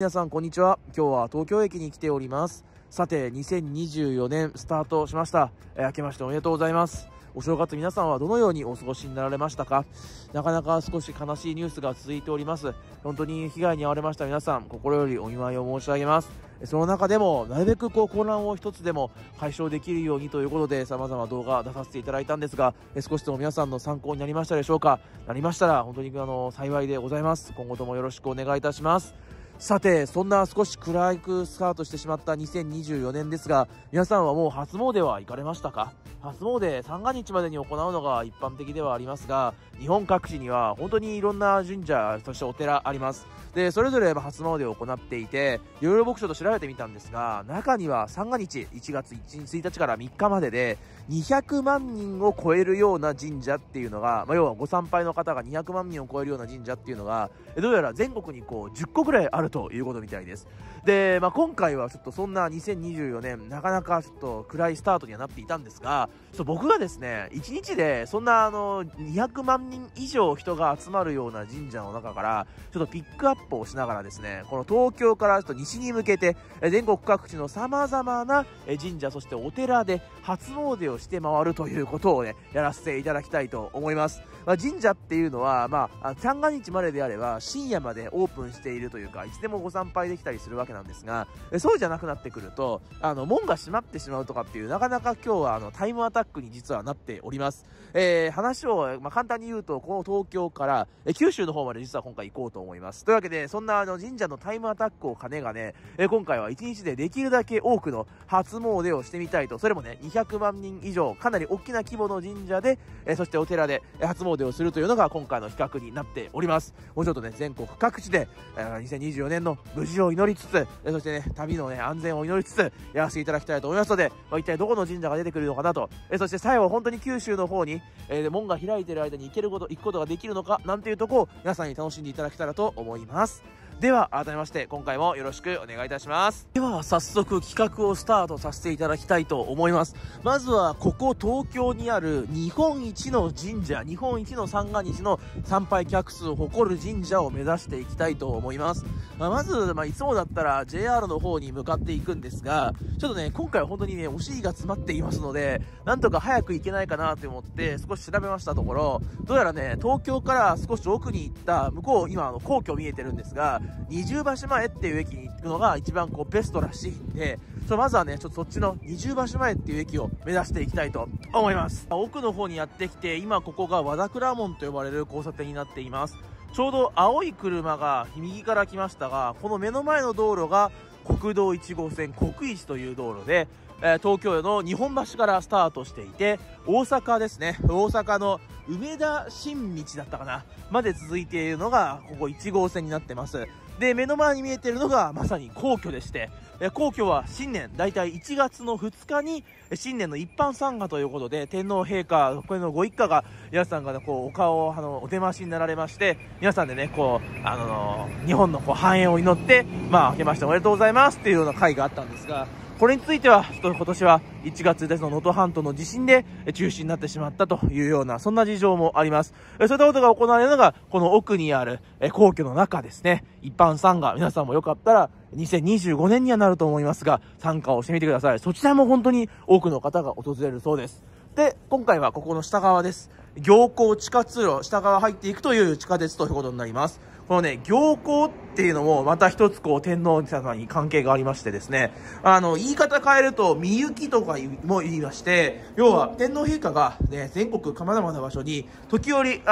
皆さんこんにちは。今日は東京駅に来ております。さて2024年スタートしました。明けましておめでとうございます。お正月皆さんはどのようにお過ごしになられましたか？なかなか少し悲しいニュースが続いております。本当に被害に遭われました皆さん、心よりお見舞いを申し上げます。その中でもなるべく混乱を一つでも解消できるようにということで様々動画を出させていただいたんですが、少しでも皆さんの参考になりましたでしょうか？なりましたら本当に幸いでございます。今後ともよろしくお願いいたします。さて、そんな少し暗くスタートしてしまった2024年ですが、皆さんはもう初詣は行かれましたか？初詣、三が日までに行うのが一般的ではありますが、日本各地には本当にいろんな神社、そしてお寺あります。で、それぞれ初詣を行っていて、いろいろ僕ちょっと調べてみたんですが、中には三が日、1月1日から3日までで200万人を超えるような神社っていうのが、要はご参拝の方が200万人を超えるような神社っていうのが、どうやら全国に10個ぐらいあるということみたいです。で、今回はちょっとそんな2024年なかなかちょっと暗いスタートにはなっていたんですが、ちょっと僕がですね、1日でそんな200万人以上人が集まるような神社の中からちょっとピックアップをしながらですね、この東京からちょっと西に向けて全国各地のさまざまな神社、そしてお寺で初詣をして回るということをね、やらせていただきたいと思います。神社っていうのは三が日までであれば深夜までオープンしているというか、でもご参拝できたりするわけなんですが、そうじゃなくなってくると門が閉まってしまうとかっていう、なかなか今日はタイムアタックに実はなっております。話を簡単に言うと、この東京から九州の方まで実は今回行こうと思います。というわけで、そんな神社のタイムアタックを兼ねがね、今回は1日でできるだけ多くの初詣をしてみたいと。それもね、200万人以上、かなり大きな規模の神社で、そしてお寺で初詣をするというのが今回の企画になっております。もうちょっとね、全国各地で2024年の無事を祈りつつ、そしてね、旅のね、安全を祈りつつやらせていただきたいと思いますので、一体どこの神社が出てくるのかなと、そして最後本当に九州の方に、門が開いている間に行くことができるのかなんていうところを皆さんに楽しんでいただけたらと思います。では改めまして、今回もよろしくお願いいたします。では早速企画をスタートさせていただきたいと思います。まずはここ東京にある日本一の神社、日本一の三が日の参拝客数を誇る神社を目指していきたいと思います。まず、いつもだったら JR の方に向かっていくんですが、ちょっとね、今回は本当にね、お尻が詰まっていますので、なんとか早く行けないかなと思って少し調べましたところ、どうやらね、東京から少し奥に行った向こう、今皇居見えてるんですが、二重橋前っていう駅に行くのが一番ベストらしいんで、まずはね、ちょっとそっちの二重橋前っていう駅を目指していきたいと思います。奥の方にやってきて、今ここが和田倉門と呼ばれる交差点になっています。ちょうど青い車が右から来ましたが、この目の前の道路が国道1号線国一という道路で、東京の日本橋からスタートしていて、大阪ですね、大阪の梅田新道だったかなまで続いているのがここ1号線になってます。で、目の前に見えているのがまさに皇居でして、皇居は新年、だいたい1月の2日に新年の一般参賀ということで、天皇陛下、これのご一家が、皆さんがお顔をお手回しになられまして、皆さんでね、日本の繁栄を祈って、明けましておめでとうございますっていうような会があったんですが、これについてはちょっと今年は1月1日の能登半島の地震で中止になってしまったというような、そんな事情もあります。そういったことが行われるのがこの奥にある皇居の中ですね。一般参賀、皆さんもよかったら2025年にはなると思いますが、参加をしてみてください。そちらも本当に多くの方が訪れるそうです。で、今回はここの下側です。行幸地下通路、下側入っていくという地下鉄ということになります。このね、行幸っていうのもまた一つ天皇様に関係がありましてですね、言い方変えるとみゆきとかも言いまして、要は天皇陛下が、ね、全国様々な場所に時折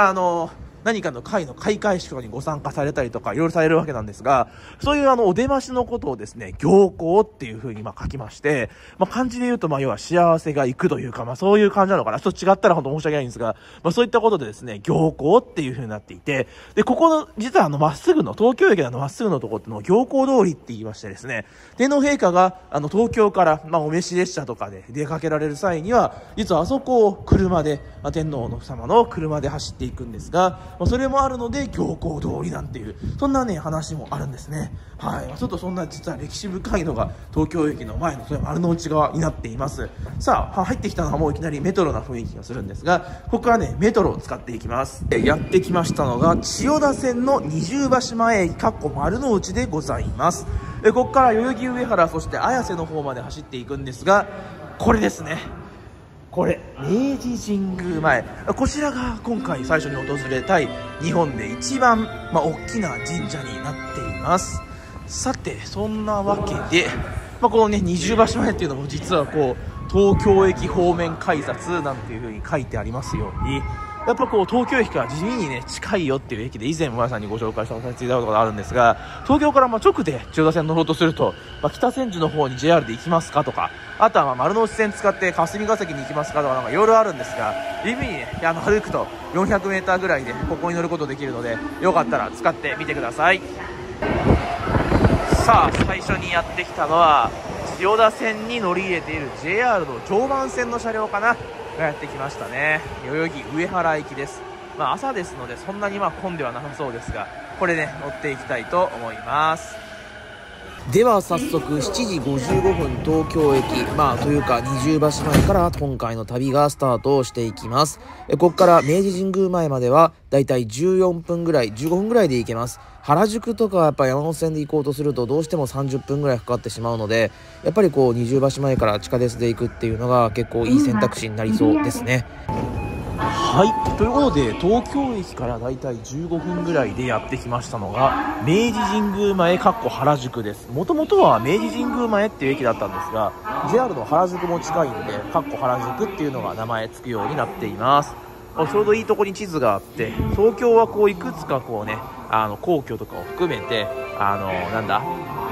何かの会の開会式にご参加されたりとかいろいろされるわけなんですが、そういうお出ましのことをですね、行幸っていう風に書きまして、漢字で言うと要は幸せが行くというか、そういう感じなのかな。ちょっと違ったら本当申し訳ないんですが、そういったことでですね、行幸っていう風になっていて、で、ここの実はまっすぐの、東京駅のまっすぐのところっての行幸通りって言いましてですね、天皇陛下が東京からお召し列車とかで出かけられる際には、実はあそこを車で、天皇の様の車で走っていくんですが、それもあるので行幸通りなんていうそんなね話もあるんですね。はい、ちょっとそんな実は歴史深いのが東京駅の前のそれ丸の内側になっています。さあ入ってきたのはもういきなりメトロな雰囲気がするんですが、ここはねメトロを使っていきます。やってきましたのが千代田線の二重橋前駅丸の内でございます。ここから代々木上原そして綾瀬の方まで走っていくんですが、これですね、これ明治神宮前、こちらが今回最初に訪れたい日本で一番、大きな神社になっています。さてそんなわけで、このね二重橋前っていうのも実はこう東京駅方面改札なんていう風に書いてありますように、やっぱこう東京駅から地味にね近いよっていう駅で以前皆さんにご紹介させていただいたことがあるんですが、東京から直で千代田線乗ろうとすると、北千住の方に JR で行きますかとか、あとは丸の内線使って霞が関に行きますかとか、なんかいろいろあるんですが、地味にね歩くと 400m ぐらいでここに乗ることできるので、よかったら使ってみてください。さあ最初にやってきたのは千代田線に乗り入れている JR の常磐線の車両かなやってきましたね。代々木上原駅です。朝ですのでそんなに混んではなさそうですが、これね乗っていきたいと思います。では早速7時55分東京駅というか二重橋前から今回の旅がスタートをしていきます。ここから明治神宮前まではだいたい14分ぐらい15分ぐらいで行けます。原宿とかやっぱ山手線で行こうとするとどうしても30分ぐらいかかってしまうので、やっぱりこう二重橋前から地下鉄で行くっていうのが結構いい選択肢になりそうですね。はい、ということで東京駅からだいたい15分ぐらいでやってきましたのが明治神宮前原宿です。もともとは明治神宮前っていう駅だったんですが、 JR の原宿も近いんで原宿っていうのが名前つくようになっています。ちょうどいいとこに地図があって、東京はこういくつかこうね皇居とかを含めて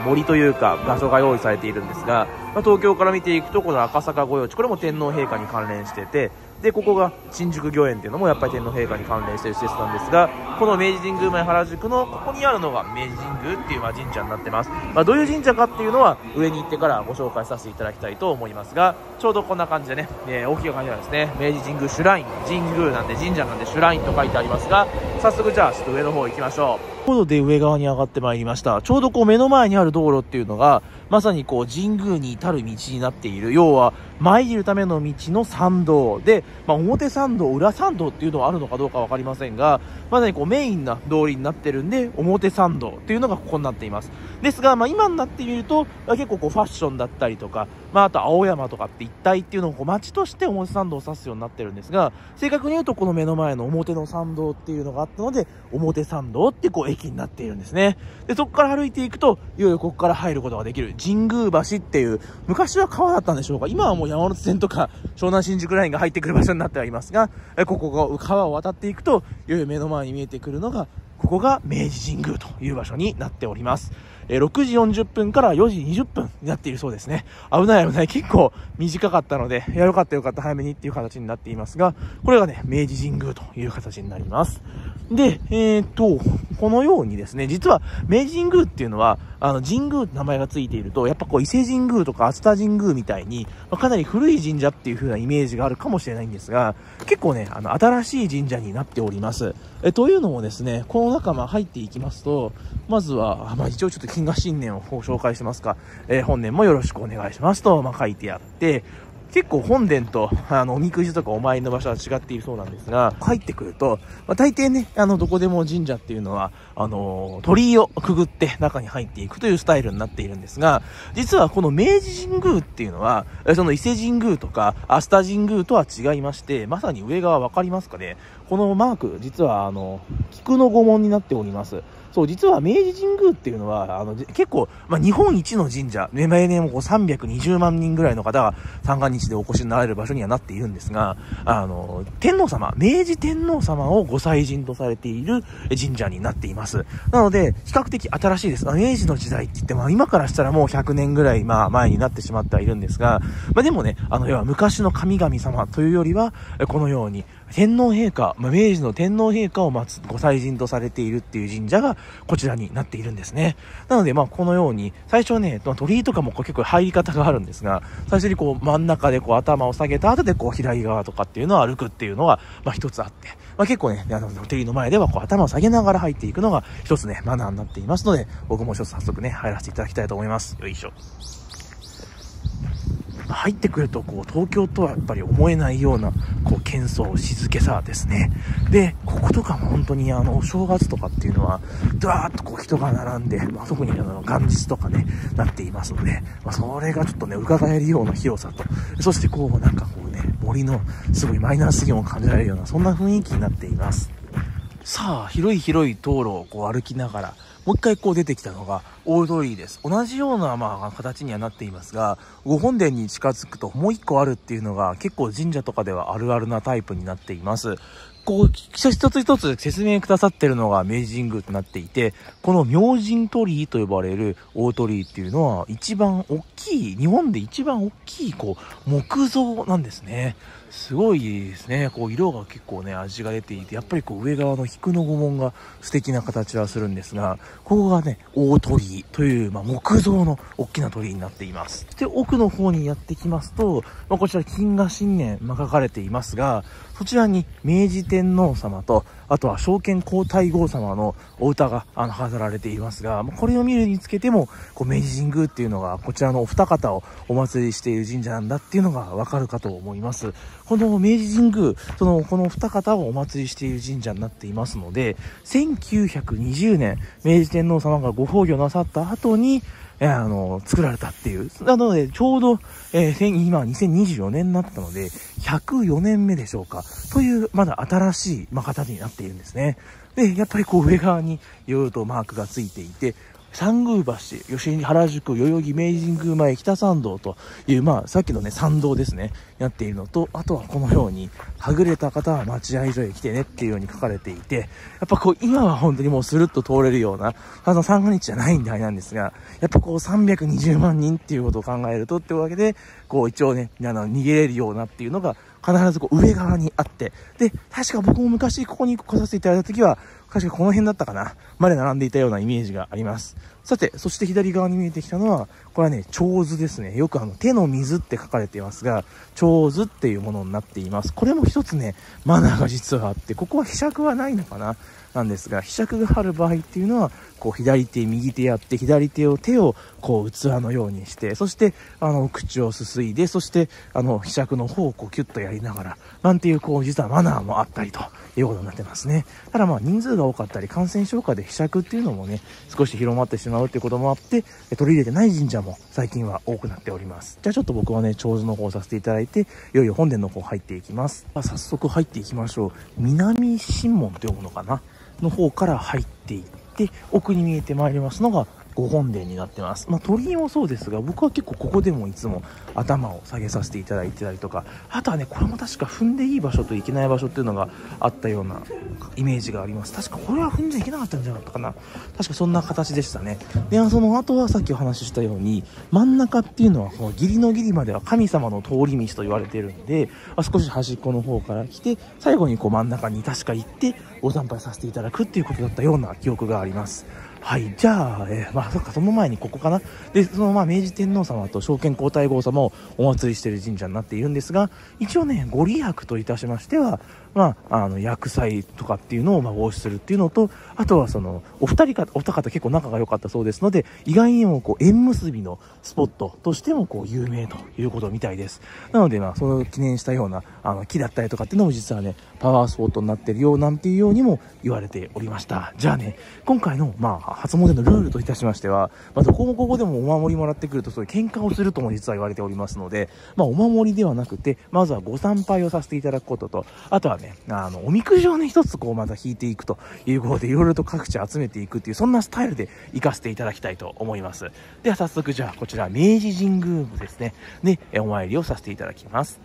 森というか場所が用意されているんですが、東京から見ていくとこの赤坂御用地、これも天皇陛下に関連してて、でここが新宿御苑っていうのもやっぱり天皇陛下に関連している施設なんですが、この明治神宮前原宿のここにあるのが明治神宮っていう神社になってます。どういう神社かっていうのは上に行ってからご紹介させていただきたいと思いますが、ちょうどこんな感じでね、大きい感じなんですね。明治神宮シュライン、神宮なんで神社なんでシュラインと書いてありますが、早速じゃあちょっと上の方行きましょう。ということで上側に上がってまいりました。ちょうどこう目の前にある道路っていうのがまさにこう神宮に至る道になっている、要は参るための道の参道で、表参道裏参道っていうのはあるのかどうか分かりませんが、まさにこうメインな通りになってるんで表参道っていうのがここになっています。ですが、今になってみると結構こうファッションだったりとか、あと青山とかって一帯っていうのをこう街として表参道を指すようになってるんですが、正確に言うとこの目の前の表の参道っていうのがあったので表参道ってこう駅になっているんですね。でそこから歩いていくといよいよここから入ることができる神宮橋っていう、昔は川だったんでしょうか、今はもう山手線とか湘南新宿ラインが入ってくる場所になってはいますが、ここが川を渡っていくといよいよ目の前に見えてくるのが、ここが明治神宮という場所になっております。6時40分から4時20分になっているそうですね。危ない危ない、結構短かったので、よかったよかった早めにっていう形になっていますが、これがね明治神宮という形になります。でこのようにですね、実は明治神宮っていうのは神宮って名前がついていると、やっぱこう伊勢神宮とか熱田神宮みたいに、かなり古い神社っていう風なイメージがあるかもしれないんですが、結構ね新しい神社になっております。というのもですね、この中入っていきますと、まずは、一応ちょっと謹賀新年をご紹介しますか、本年もよろしくお願いしますと、書いてあって、結構本殿とおみくじとかお参りの場所は違っているそうなんですが、入ってくると、大抵ねどこでも神社っていうのは鳥居をくぐって中に入っていくというスタイルになっているんですが、実はこの明治神宮っていうのはその伊勢神宮とか熱田神宮とは違いまして、まさに上側わかりますかね、このマーク実は菊の御紋になっております。そう、実は明治神宮っていうのは結構、日本一の神社、例年もこう320万人ぐらいの方が三が日でお越しになられる場所にはなっているんですが、天皇様、明治天皇様をご祭神とされている神社になっています。なので比較的新しいです。明治の時代って言って、今からしたらもう100年ぐらい前になってしまってはいるんですが、でもね要は昔の神々様というよりは、このように天皇陛下、明治の天皇陛下を祀るご祭神とされているっていう神社がこちらになっているんですね。なので、このように、最初ね、鳥居とかも結構入り方があるんですが、最初に真ん中で頭を下げた後で左側とかっていうのを歩くっていうのは、一つあって、結構ね、鳥居の前では頭を下げながら入っていくのが一つね、マナーになっていますので、僕も一つ早速ね、入らせていただきたいと思います。よいしょ。入ってくると東京とはやっぱり思えないような喧騒、静けさですね。で、こことかも本当にお正月とかっていうのはドワーッと人が並んで、特に元日とかねなっていますので、それがちょっとね伺えるような広さと、そしてなんか森のすごいマイナス弦を感じられるようなそんな雰囲気になっています。さあ、広い道路を歩きながらもう一回出てきたのが大通りです。同じような形にはなっていますが、ご本殿に近づくともう一個あるっていうのが結構神社とかではあるあるなタイプになっています。一つ一つ説明くださってるのが明治神宮となっていて、この明神鳥居と呼ばれる大鳥居っていうのは一番大きい、日本で一番大きい木造なんですね。すごいですね。色が結構ね、味が出ていて、やっぱり上側の菊の御紋が素敵な形はするんですが、ここがね、大鳥居という、木造の大きな鳥居になっています。で、奥の方にやってきますと、こちら謹賀新年、書かれていますが、そちらに明治天皇様と、あとは昭憲皇太后様のお歌が飾られていますが、これを見るにつけても、明治神宮っていうのが、こちらのお二方をお祭りしている神社なんだっていうのがわかるかと思います。この明治神宮、このお二方をお祭りしている神社になっていますので、1920年、明治天皇様がご崩御なさった後に、作られたっていう。なので、ちょうど、今2024年になったので、104年目でしょうか。という、まだ新しい、形になっているんですね。で、やっぱり上側に、いろいろとマークがついていて、三宮橋、吉原宿、代々木明治神宮前北参道という、さっきのね、参道ですね、やっているのと、あとはこのように、はぐれた方は待合所へ来てねっていうように書かれていて、やっぱ今は本当にもうスルッと通れるような、三が日じゃないんであれなんですが、やっぱ320万人っていうことを考えるとっていうわけで、一応ね、逃げれるようなっていうのが、必ず上側にあって、で、確か僕も昔ここに来させていただいたときは、確かこの辺だったかな、まで並んでいたようなイメージがあります。さて、そして左側に見えてきたのは、これはね、手水ですね。よく手の水って書かれていますが、手水っていうものになっています。これも一つね、マナーが実はあって、ここは柄杓はないのかななんですが、柄杓がある場合っていうのは、左手、右手やって、左手を器のようにして、そして、口をすすいで、そして、柄杓の方をキュッとやりながら、なんていう、実はマナーもあったりということになってますね。ただ人数が多かったり、感染症下で柄杓っていうのもね、少し広まってしまう。ということもあって取り入れてない神社も最近は多くなっております。じゃあちょっと僕はね手水の方をさせていただいて、いよいよ本殿の方入っていきます。早速入っていきましょう。南神門というものかなの方から入っていって、奥に見えてまいりますのがご本殿になってます。鳥居もそうですが、僕は結構ここでもいつも頭を下げさせていただいてたりとか、あとはね、これも確か踏んでいい場所といけない場所っていうのがあったようなイメージがあります。確かこれは踏んじゃいけなかったんじゃなかったかな。確かそんな形でしたね。で、その後はさっきお話ししたように、真ん中っていうのは義理の義理までは神様の通り道と言われているんで、少し端っこの方から来て、最後に真ん中に確か行ってお参拝させていただくっていうことだったような記憶があります。はい、じゃあ、その前にここかな。で、明治天皇様と昭憲皇太后様をお祭りしている神社になっているんですが、一応ね、ご利益といたしましては、薬剤とかっていうのを防止するっていうのと、あとはお二方結構仲が良かったそうですので、意外にも縁結びのスポットとしても有名ということみたいです。なので、その記念したような、木だったりとかっていうのも実はね、パワースポットになってるようなんていうようにも言われておりました。じゃあね、今回の、初詣のルールといたしましては、どこもここでもお守りもらってくると、そういう喧嘩をするとも実は言われておりますので、お守りではなくて、まずはご参拝をさせていただくことと、あとはね、おみくじをね、一つまた引いていくということで、いろいろと各地集めていくっていう、そんなスタイルで行かせていただきたいと思います。では早速、じゃあこちら、明治神宮ですね、で、お参りをさせていただきます。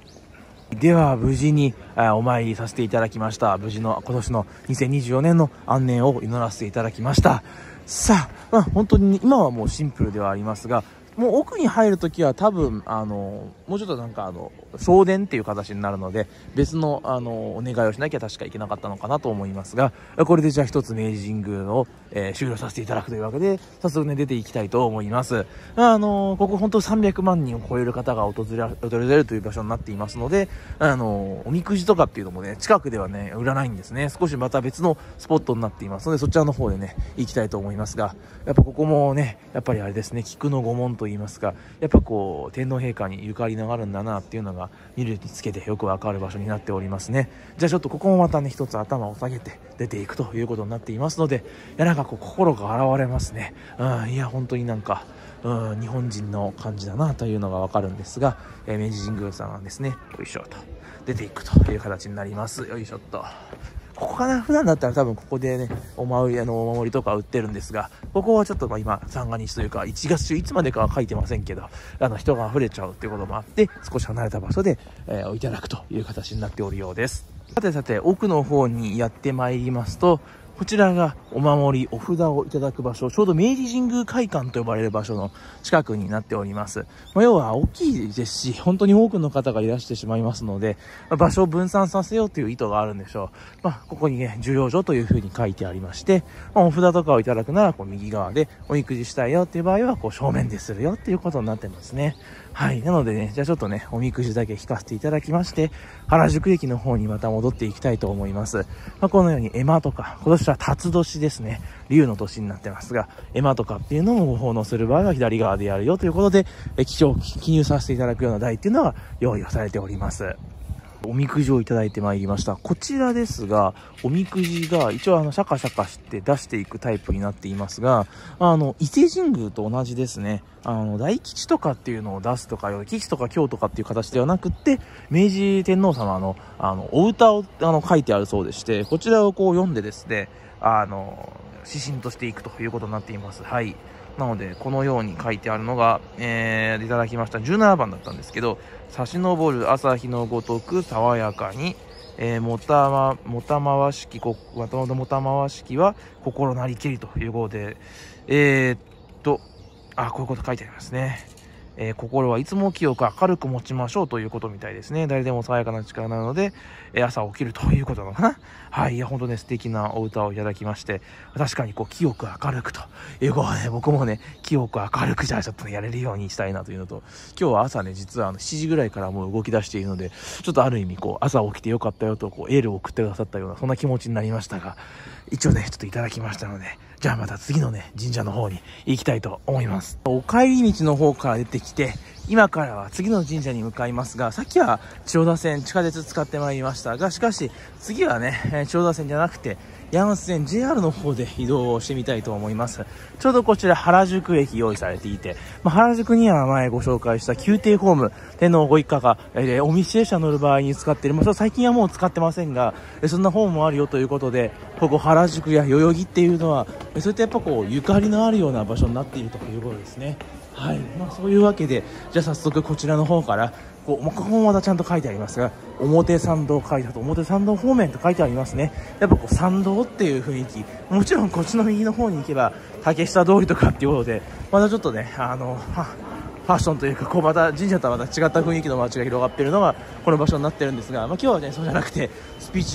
では、無事にお参りさせていただきました。無事の今年の2024年の安寧を祈らせていただきました。さあ、本当に今はもうシンプルではありますが、もう奥に入るときは多分、もうちょっとなんか送電っていう形になるので、別のお願いをしなきゃ確かいけなかったのかなと思いますが、これでじゃあ一つ明治神宮を、終了させていただくというわけで、早速ね出ていきたいと思います。ここ本当300万人を超える方が訪れるという場所になっていますので、おみくじとかっていうのもね近くではね売らないんですね。少しまた別のスポットになっていますので、そちらの方でね行きたいと思いますが、やっぱここもねやっぱりあれですね、菊の御門といいますか、やっぱこう天皇陛下にゆかりのあるんだなっていうのが見るにつけてよくわかる場所になっておりますね。じゃあちょっとここもまたね一つ頭を下げて出ていくということになっていますので、いやなんかこう心が洗われますね。いや本当になんか日本人の感じだなというのがわかるんですが、明治神宮さんはですね、よいしょと出ていくという形になります。よいしょっとここかな。普段だったら多分ここでね、お守りとか売ってるんですが、ここはちょっと今、三が日というか、1月中いつまでかは書いてませんけど、人が溢れちゃうっていうこともあって、少し離れた場所で、いただくという形になっておるようです。さてさて、奥の方にやってまいりますと、こちらがお守り、お札をいただく場所、ちょうど明治神宮会館と呼ばれる場所の近くになっております。要は大きいですし、本当に多くの方がいらしてしまいますので、場所を分散させようという意図があるんでしょう。ここにね、重要所というふうに書いてありまして、お札とかをいただくならこう右側で、おみくじしたいよっていう場合はこう正面でするよっていうことになってますね。はい。なのでね、じゃあちょっとね、おみくじだけ引かせていただきまして、原宿駅の方にまた戻っていきたいと思います。このように絵馬とか、今年は辰年ですね。龍の年になってますが、絵馬とかっていうのもご奉納する場合は左側でやるよということで、記入させていただくような台っていうのが用意をされております。おみくじをいただいてまいりました。こちらですが、おみくじが一応シャカシャカして出していくタイプになっていますが、伊勢神宮と同じですね。大吉とかっていうのを出すとか、吉とか凶とかっていう形ではなくって、明治天皇様の、お歌を書いてあるそうでして、こちらをこう読んでですね、指針としていくということになっています。はい。なので、このように書いてあるのが、いただきました17番だったんですけど、差し昇る朝日のごとく爽やかに、もたまわしきは心なりけりということで、こういうこと書いてありますね。心はいつも清く明るく持ちましょうということみたいですね。誰でも爽やかな力なので、朝起きるということなのかな。はい。いや、ほんとね、素敵なお歌をいただきまして、確かにこう、清く明るくということで、僕もね、清く明るくじゃあちょっと、ね、やれるようにしたいなというのと、今日は朝ね、実は7時ぐらいからもう動き出しているので、ちょっとある意味こう、朝起きてよかったよと、こう、エールを送ってくださったような、そんな気持ちになりましたが、一応ね、ちょっといただきましたので、じゃあまた次のね、神社の方に行きたいと思います。お帰り道の方から出てきて、今からは次の神社に向かいますが、さっきは千代田線、地下鉄使ってまいりましたが、しかし、次はね、千代田線じゃなくて、山手線 JR の方で移動をしてみたいと思います。ちょうどこちら原宿駅用意されていて、原宿には前ご紹介した宮廷ホーム、天皇ご一家が、お見知り車乗る場合に使っている、最近はもう使ってませんが、そんなホームもあるよということで、ここ原宿や代々木っていうのは、そういったやっぱこう、ゆかりのあるような場所になっているということですね。はい。そういうわけで、じゃあ早速こちらの方から、ここもまだちゃんと書いてありますが、表参道階段と表参道方面と書いてありますね。やっぱこう参道っていう雰囲気、もちろんこっちの右の方に行けば竹下通りとかっていうことで、まだちょっとね、ファッションというか、こうまた神社とはまた違った雰囲気の街が広がっているのがこの場所になってるんですが、今日はね、そうじゃなくてスピリ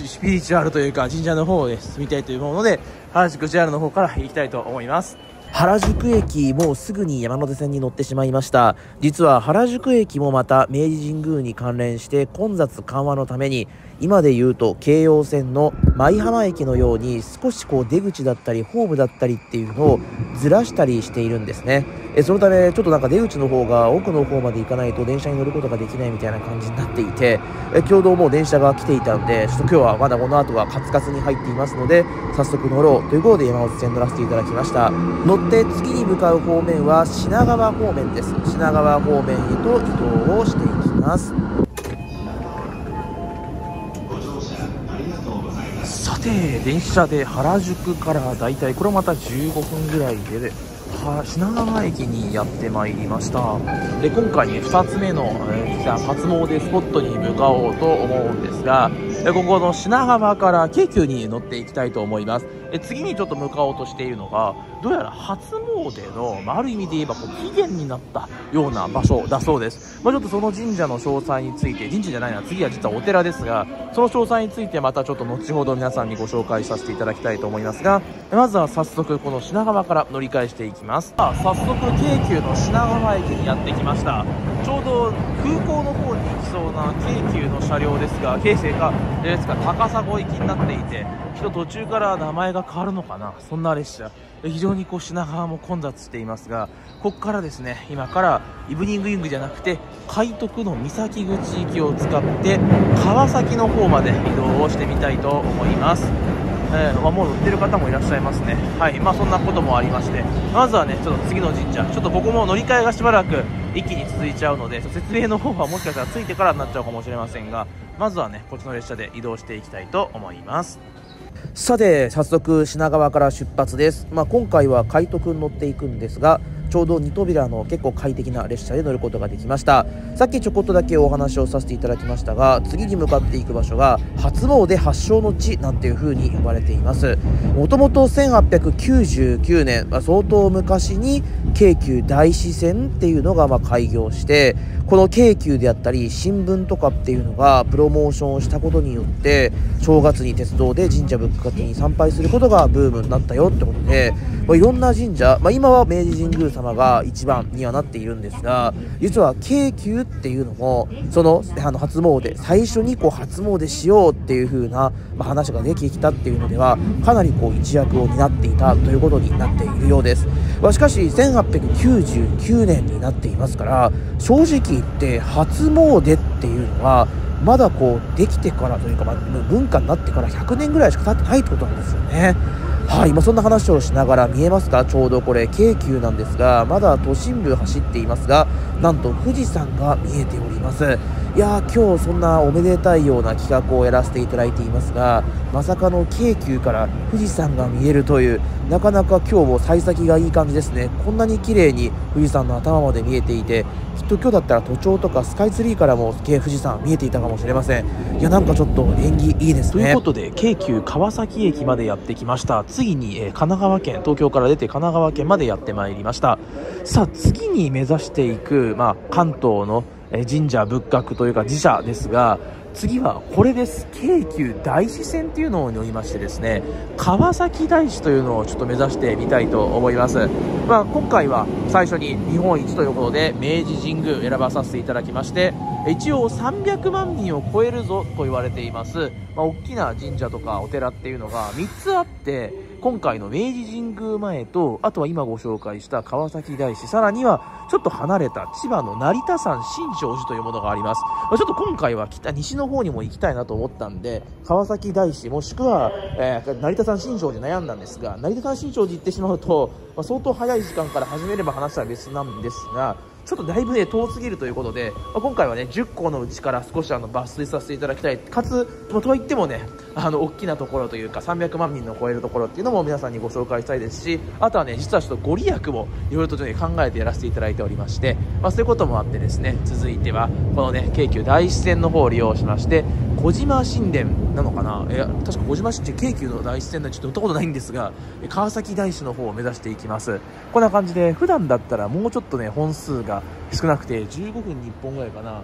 チュアルというか神社の方をね、進みたいというもので、原宿 JR の方から行きたいと思います。原宿駅もうすぐに山手線に乗ってしまいました。実は原宿駅もまた明治神宮に関連して混雑緩和のために、今で言うと京葉線の舞浜駅のように少しこう出口だったりホームだったりっていうのをずらしたりしているんですね。そのためちょっとなんか出口の方が奥の方まで行かないと電車に乗ることができないみたいな感じになっていて、今日もう電車が来ていたんで、ちょっと今日はまだこの後はカツカツに入っていますので、早速乗ろうということで山手線乗らせていただきました。で次に向かう方面は品川方面です。品川方面へと移動をしていきます。さて電車で原宿からだいたいこれまた15分ぐらいで品川駅にやってまいりました。で今回ね2つ目の初詣スポットに向かおうと思うんですが、ここの品川から京急に乗っていきたいと思います。次にちょっと向かおうとしているのが、どうやら初詣の、ある意味で言えば起源になったような場所だそうです。ちょっとその神社の詳細について、神社じゃないな、次は実はお寺ですが、その詳細についてまたちょっと後ほど皆さんにご紹介させていただきたいと思いますが、まずは早速この品川から乗り換えしていきます。早速京急の品川駅にやってきました。ちょうど空港の方に行きそうな京急の車両ですが、京成かですか、高砂行きになっていて、途中から名前が変わるのかな、そんな列車。非常に品川も混雑していますが、ここからですね、今からイブニングウィングじゃなくて快特の三崎口行きを使って川崎の方まで移動をしてみたいと思います。もう乗ってる方もいらっしゃいますね。そんなこともありまして、まずはね、ちょっと次の神社、ちょっとここも乗り換えがしばらく一気に続いちゃうので、説明の方はもしかしたらついてからになっちゃうかもしれませんが、まずはね、こっちの列車で移動していきたいと思います。さて、早速品川から出発です。今回は快特に乗っていくんですが、ちょうど2扉の結構快適な列車で乗ることができました。さっきちょこっとだけお話をさせていただきましたが、次に向かっていく場所が初詣発祥の地なんていう風に呼ばれています。もともと1899年、相当昔に京急大師線っていうのが開業して、この京急であったり新聞とかっていうのがプロモーションをしたことによって、正月に鉄道で神社仏閣に参拝することがブームになったよってことで、いろんな神社、今は明治神宮様が一番にはなっているんですが、実は京急っていうのもその初詣、最初に初詣しようっていう風な話ができてきたっていうのでは、かなり一躍を担っていたということになっているようです。しかし1899年になっていますから、正直言って初詣っていうのはまだできてからというか、文化になってから100年ぐらいしか経ってないってことなんですよね。そんな話をしながら、見えますか、ちょうどこれ京急なんですが、まだ都心部走っていますが、なんと富士山が見えております。いやー、今日そんなおめでたいような企画をやらせていただいていますが、まさかの京急から富士山が見えるという、なかなか今日も幸先がいい感じですね。こんなに綺麗に富士山の頭まで見えていて、きっと今日だったら都庁とかスカイツリーからも富士山見えていたかもしれません。いや、なんかちょっと縁起いいですね。ということで京急川崎駅までやってきました。次に神奈川県、東京から出て神奈川県までやってまいりました。さあ、次に目指していく、関東の神社仏閣というか寺社ですが、次はこれです。京急大師線というのを乗りましてですね、川崎大師というのをちょっと目指してみたいと思います。今回は最初に日本一ということで明治神宮を選ばさせていただきまして、一応300万人を超えるぞと言われています。大きな神社とかお寺っていうのが3つあって、今回の明治神宮前と、あとは今ご紹介した川崎大師、さらにはちょっと離れた千葉の成田山新勝寺というものがあります。ちょっと今回は西の方にも行きたいなと思ったんで、川崎大師もしくは、成田山新勝寺悩んだんですが、成田山新勝寺行ってしまうと、相当早い時間から始めれば話は別なんですが、ちょっとだいぶね、遠すぎるということで、今回はね、10個のうちから少し抜粋させていただきたい。かつ、とはいってもね、大きなところというか、300万人の超えるところっていうのも皆さんにご紹介したいですし、あとはね、実はちょっとご利益もいろいろと考えてやらせていただいておりまして、そういうこともあってですね、続いては、このね、京急大師線の方を利用しまして、小島神殿なのかな、確か小島神殿って京急の大師線でちょっと乗ったことないんですが、川崎大師の方を目指していきます。こんな感じで、普段だったらもうちょっとね、本数が少なくて15分に1本ぐらいかな、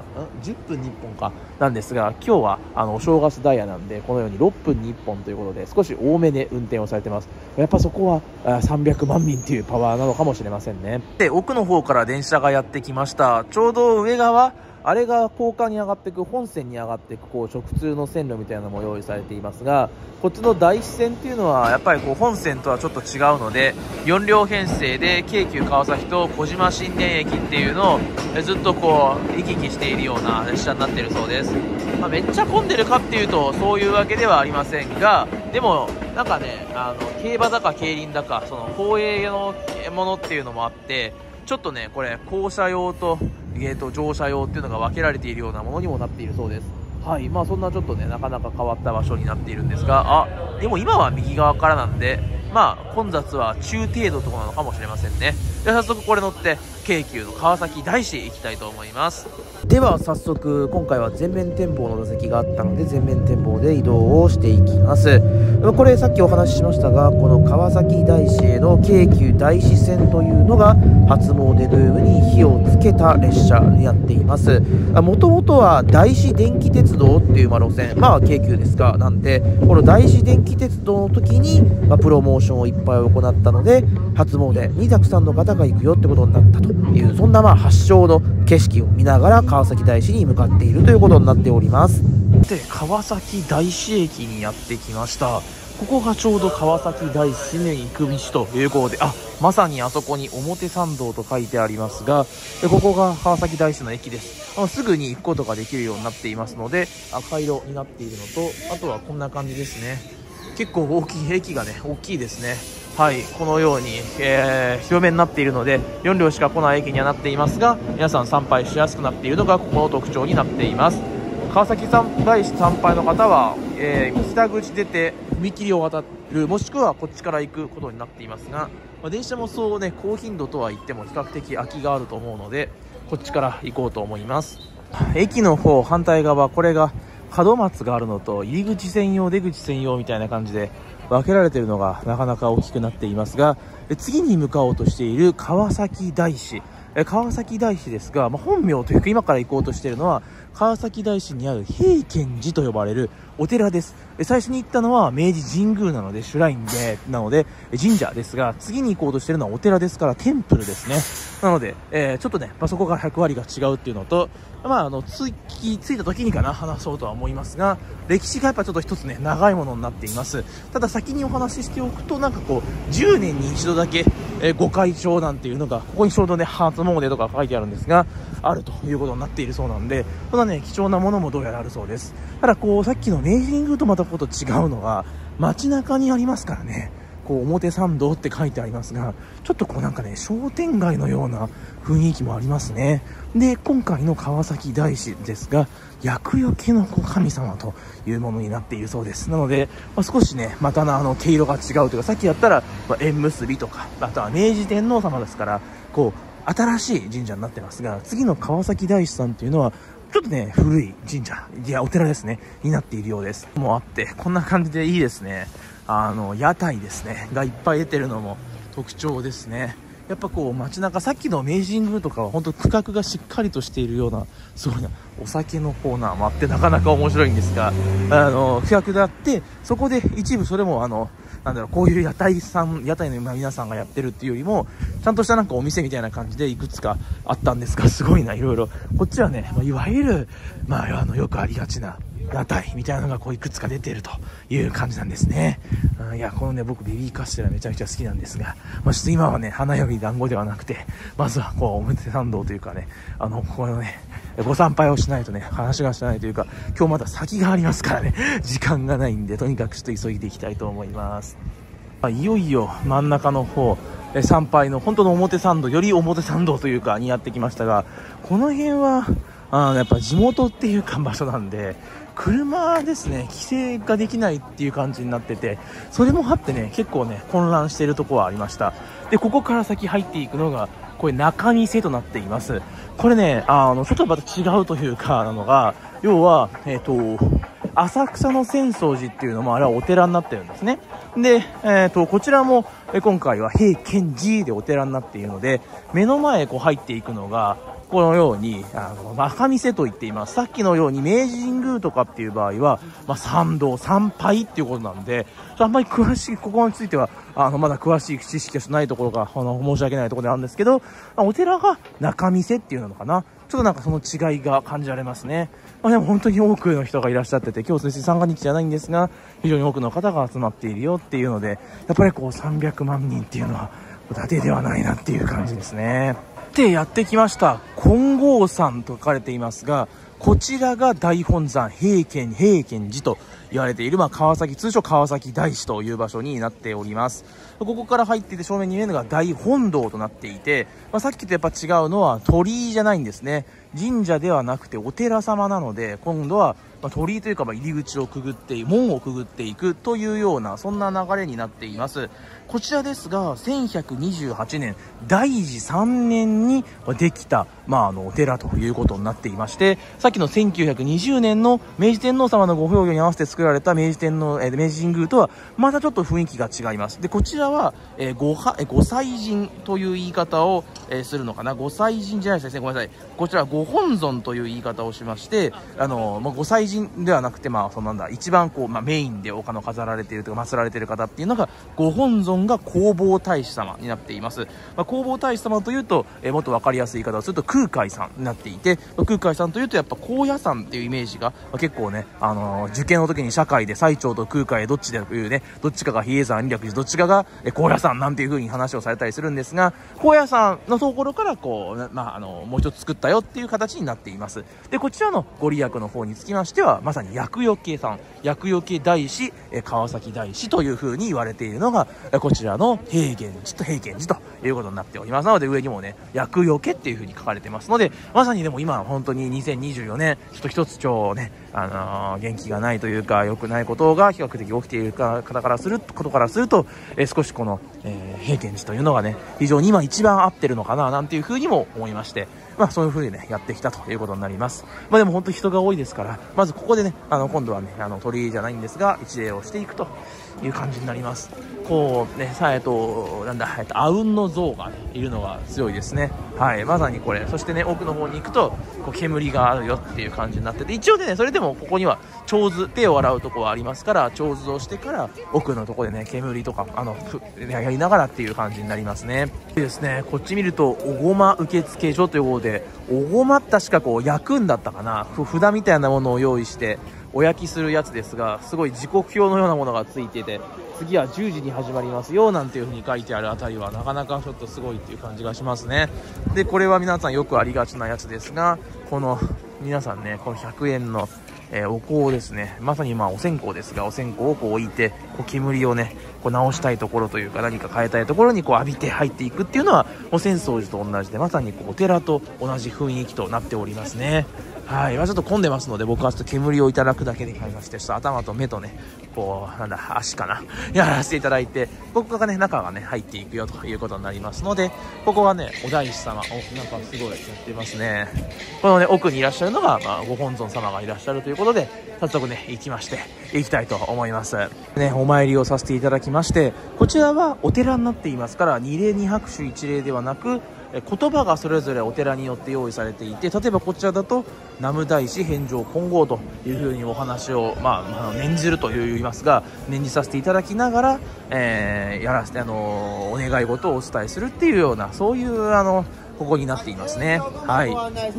10分に1本かなんですが、今日はお正月ダイヤなんで、このように6分に1本ということで少し多めで運転をされてます。やっぱそこは300万人というパワーなのかもしれませんね。で、奥の方から電車がやってきました。ちょうど上側、あれが高架に上がっていく、本線に上がっていく直通の線路みたいなのも用意されていますが、こっちの大師線っていうのはやっぱり本線とはちょっと違うので、4両編成で京急川崎と小島新田駅っていうのをずっと行き来しているような列車になっているそうです。めっちゃ混んでるかっていうとそういうわけではありませんが、でもなんかね、競馬だか競輪だか、その公営のものっていうのもあって、ちょっとね、これ降車用と乗車用っていうのが分けられているようなものにもなっているそうです。そんなちょっとね、なかなか変わった場所になっているんですが、でも今は右側からなんで、混雑は中程度とかなのかもしれませんね。では早速これ乗って京急の川崎大師へ行きたいと思います。では早速、今回は全面展望の座席があったので全面展望で移動をしていきます。これさっきお話ししましたが、この川崎大師への京急大師線というのが初詣ルームに火をつけた列車になっています。もともとは大師電気鉄道っていう路線、京急ですが、なんでこの大師電気鉄道の時に、プロモーションをいっぱい行ったので初詣にたくさんの方が行くよってことになったという、そんな発祥の景色を見ながら川崎大師に向かっているということになっております。で、川崎大師駅にやってきました。ここがちょうど川崎大師に行く道ということで、まさにあそこに表参道と書いてありますが、ここが川崎大師の駅です。すぐに行くことができるようになっていますので、赤色になっているのと、あとはこんな感じですね。結構大きい駅がね、大きいですね。このように、広めになっているので4両しか来ない駅にはなっていますが、皆さん参拝しやすくなっているのがここの特徴になっています。川崎大師参拝の方は、北口出て踏切を渡る、もしくはこっちから行くことになっていますが、電車もそうね、高頻度とは言っても比較的空きがあると思うので、こっちから行こうと思います。駅の方反対側、これが門松があるのと、入り口専用出口専用みたいな感じで分けられているのがなかなか大きくなっていますが、次に向かおうとしている川崎大師、ですが、本名というか今から行こうとしているのは川崎大師にある平賢寺と呼ばれるお寺です。最初に行ったのは明治神宮なので、シュラインでなので神社ですが、次に行こうとしているのはお寺ですからテンプルですね。なので、ちょっとね、そこが役割が違うっていうのと、着いた時に話そうとは思いますが、歴史がやっぱちょっと一つね、長いものになっています。ただ先にお話ししておくと、10年に一度だけ御開帳なんていうのが、ここにちょうどね、初詣とか書いてあるんですが、あるということになっているそうなんで、そんなね、貴重なものもどうやらあるそうです。たださっきの明治神宮とまたこと違うのが、街中にありますからね、表参道って書いてありますが、ちょっと商店街のような雰囲気もありますね。で、今回の川崎大師ですが、厄除けの神様というものになっているそうです。なので、少しね、また毛色が違うというか、さっきだったら、縁結びとか、あとは明治天皇様ですから、新しい神社になってますが、次の川崎大師さんというのはちょっとね、古い神社、お寺ですね、になっているようです。もうあって、こんな感じでいいですね。屋台ですねがいっぱい出てるのも特徴ですね。やっぱ街中、さっきの明治神宮とかは本当区画がしっかりとしているような、すごいなお酒のコーナーもあって、なかなか面白いんですが、区画があって、そこで一部、それもこういう屋台の皆さんがやってるっていうよりも、ちゃんとしたお店みたいな感じでいくつかあったんですが、すごいな、いろいろ。こっちはね、いわゆる、よくありがちな屋台みたいなのがいくつか出ているという感じなんですね。いや、僕ベビーカステラめちゃくちゃ好きなんですが、ちょっと今はね、花より団子ではなくて、まずは表参道というかね、このね、ご参拝をしないとね、話がしないというか、今日まだ先がありますからね、時間がないんで、とにかくちょっと急いでいきたいと思います。いよいよ真ん中の方、参拝の本当の表参道、より表参道というかにやってきましたが、この辺は、やっぱ地元っていうか場所なんで、車ですね、規制ができないっていう感じになってて、それもあってね、結構ね、混乱しているところはありました。で、ここから先入っていくのが、これ仲見世となっています。これね、ちょっとまた違うというかなのが、要は、浅草の浅草寺っていうのも、あれはお寺になってるんですね。で、こちらも、今回は平賢寺でお寺になっているので、目の前へ入っていくのが、このように、仲見世と言っています。さっきのように明治神宮とかっていう場合は、参道、参拝っていうことなんで、あんまり詳しい、ここについては、まだ詳しい知識がないところが、申し訳ないところであるんですけど、お寺が仲見世っていうのかな。ちょっとその違いが感じられますね。でも本当に多くの人がいらっしゃってて、今日三が日じゃないんですが、非常に多くの方が集まっているよっていうので、やっぱり300万人っていうのは、だてではないなっていう感じですね。で、やってきました。金剛山と書かれていますが、こちらが大本山、平賢寺と言われている、川崎、通称川崎大師という場所になっております。ここから入っていて、正面に見えるのが大本堂となっていて、さっきとやっぱ違うのは鳥居じゃないんですね。神社ではなくてお寺様なので、今度は鳥居というか、入り口をくぐって、門をくぐっていくというような、そんな流れになっています。こちらですが1128年大治3年にできた、お寺ということになっていまして、さっきの1920年の明治天皇様のご崩御に合わせて作られた明治神宮とはまたちょっと雰囲気が違います。でこちらは、御祭神という言い方を、するのかな。御祭神じゃないですね、ごめんなさい。こちらはご本尊という言い方をしまして、御祭神ではなくて、そのなんだ一番こう、メインでお金を飾られているとか祀られている方っていうのがご本尊が弘法大師様になっています。弘法大師様というと、もっと分かりやすい言い方をすると空海さんになっていて、空海さんというとやっぱ高野山っていうイメージが、結構ね、受験の時に社会で最澄と空海どっちだというね、どっちかが比叡山略寺、どっちかが高野山なんていう風に話をされたりするんですが、高野山のところからこう、もう一つ作ったよっていう形になっています。でこちらのご利益の方につきましては、まさに厄除けさん、厄除け大師、川崎大師という風に言われているのがこちらの平源寺ということになっております。なので上にもね、厄除けっていう風に書かれてますので、まさにでも今本当に2024年ちょっと一つ超ね、元気がないというか良くないことが比較的起きている方からすると、少しこの、平源寺というのがね、非常に今一番合ってるのかななんていう風にも思いまして、そういう風にねやってきたということになります。でも本当人が多いですから、まずここでね、今度はね、鳥居じゃないんですが一礼をしていくという感じになります。こうね、阿吽の像が、いるのが強いですね。まさにこれ、そしてね、奥の方に行くとこう煙があるよっていう感じになってて、一応でね、それでもここには手水、手を洗うとこはありますから、手水をしてから奥のとこでね、煙とかやりながらっていう感じになりますね。でですね、こっち見るとおごま受付所ということで、おごまって確かこう焼くんだったかな、札みたいなものを用意してお焼きするやつですが、すごい時刻表のようなものがついていて、次は10時に始まりますよなんていう風に書いてあるあたりは、なかなかちょっとすごいっていう感じがしますね。でこれは皆さんよくありがちなやつですが、この皆さんね、この100円の、お香ですね。まさにお線香ですが、お線香をこう置いて、こう煙をね、こう直したいところというか、何か変えたいところにこう浴びて入っていくっていうのは、浅草寺と同じで、まさにこうお寺と同じ雰囲気となっておりますね。ちょっと混んでますので、僕はちょっと煙をいただくだけで買いまして、ちょっと頭と目とね、こう、足かな、やらせていただいて、ここがね、中がね、入っていくよということになりますので、ここはね、お大師様、なんかすごいやってますね。このね、奥にいらっしゃるのが、ご本尊様がいらっしゃるということで、早速ね、行きたいと思います。ね、お参りをさせていただきまして、こちらはお寺になっていますから、二礼二拍手一礼ではなく、言葉がそれぞれお寺によって用意されていて、例えばこちらだと南無大師返上金剛というふうにお話を、念じると言いますが、念じさせていただきながら、お願い事をお伝えするっていうような、そういうここになっていますね。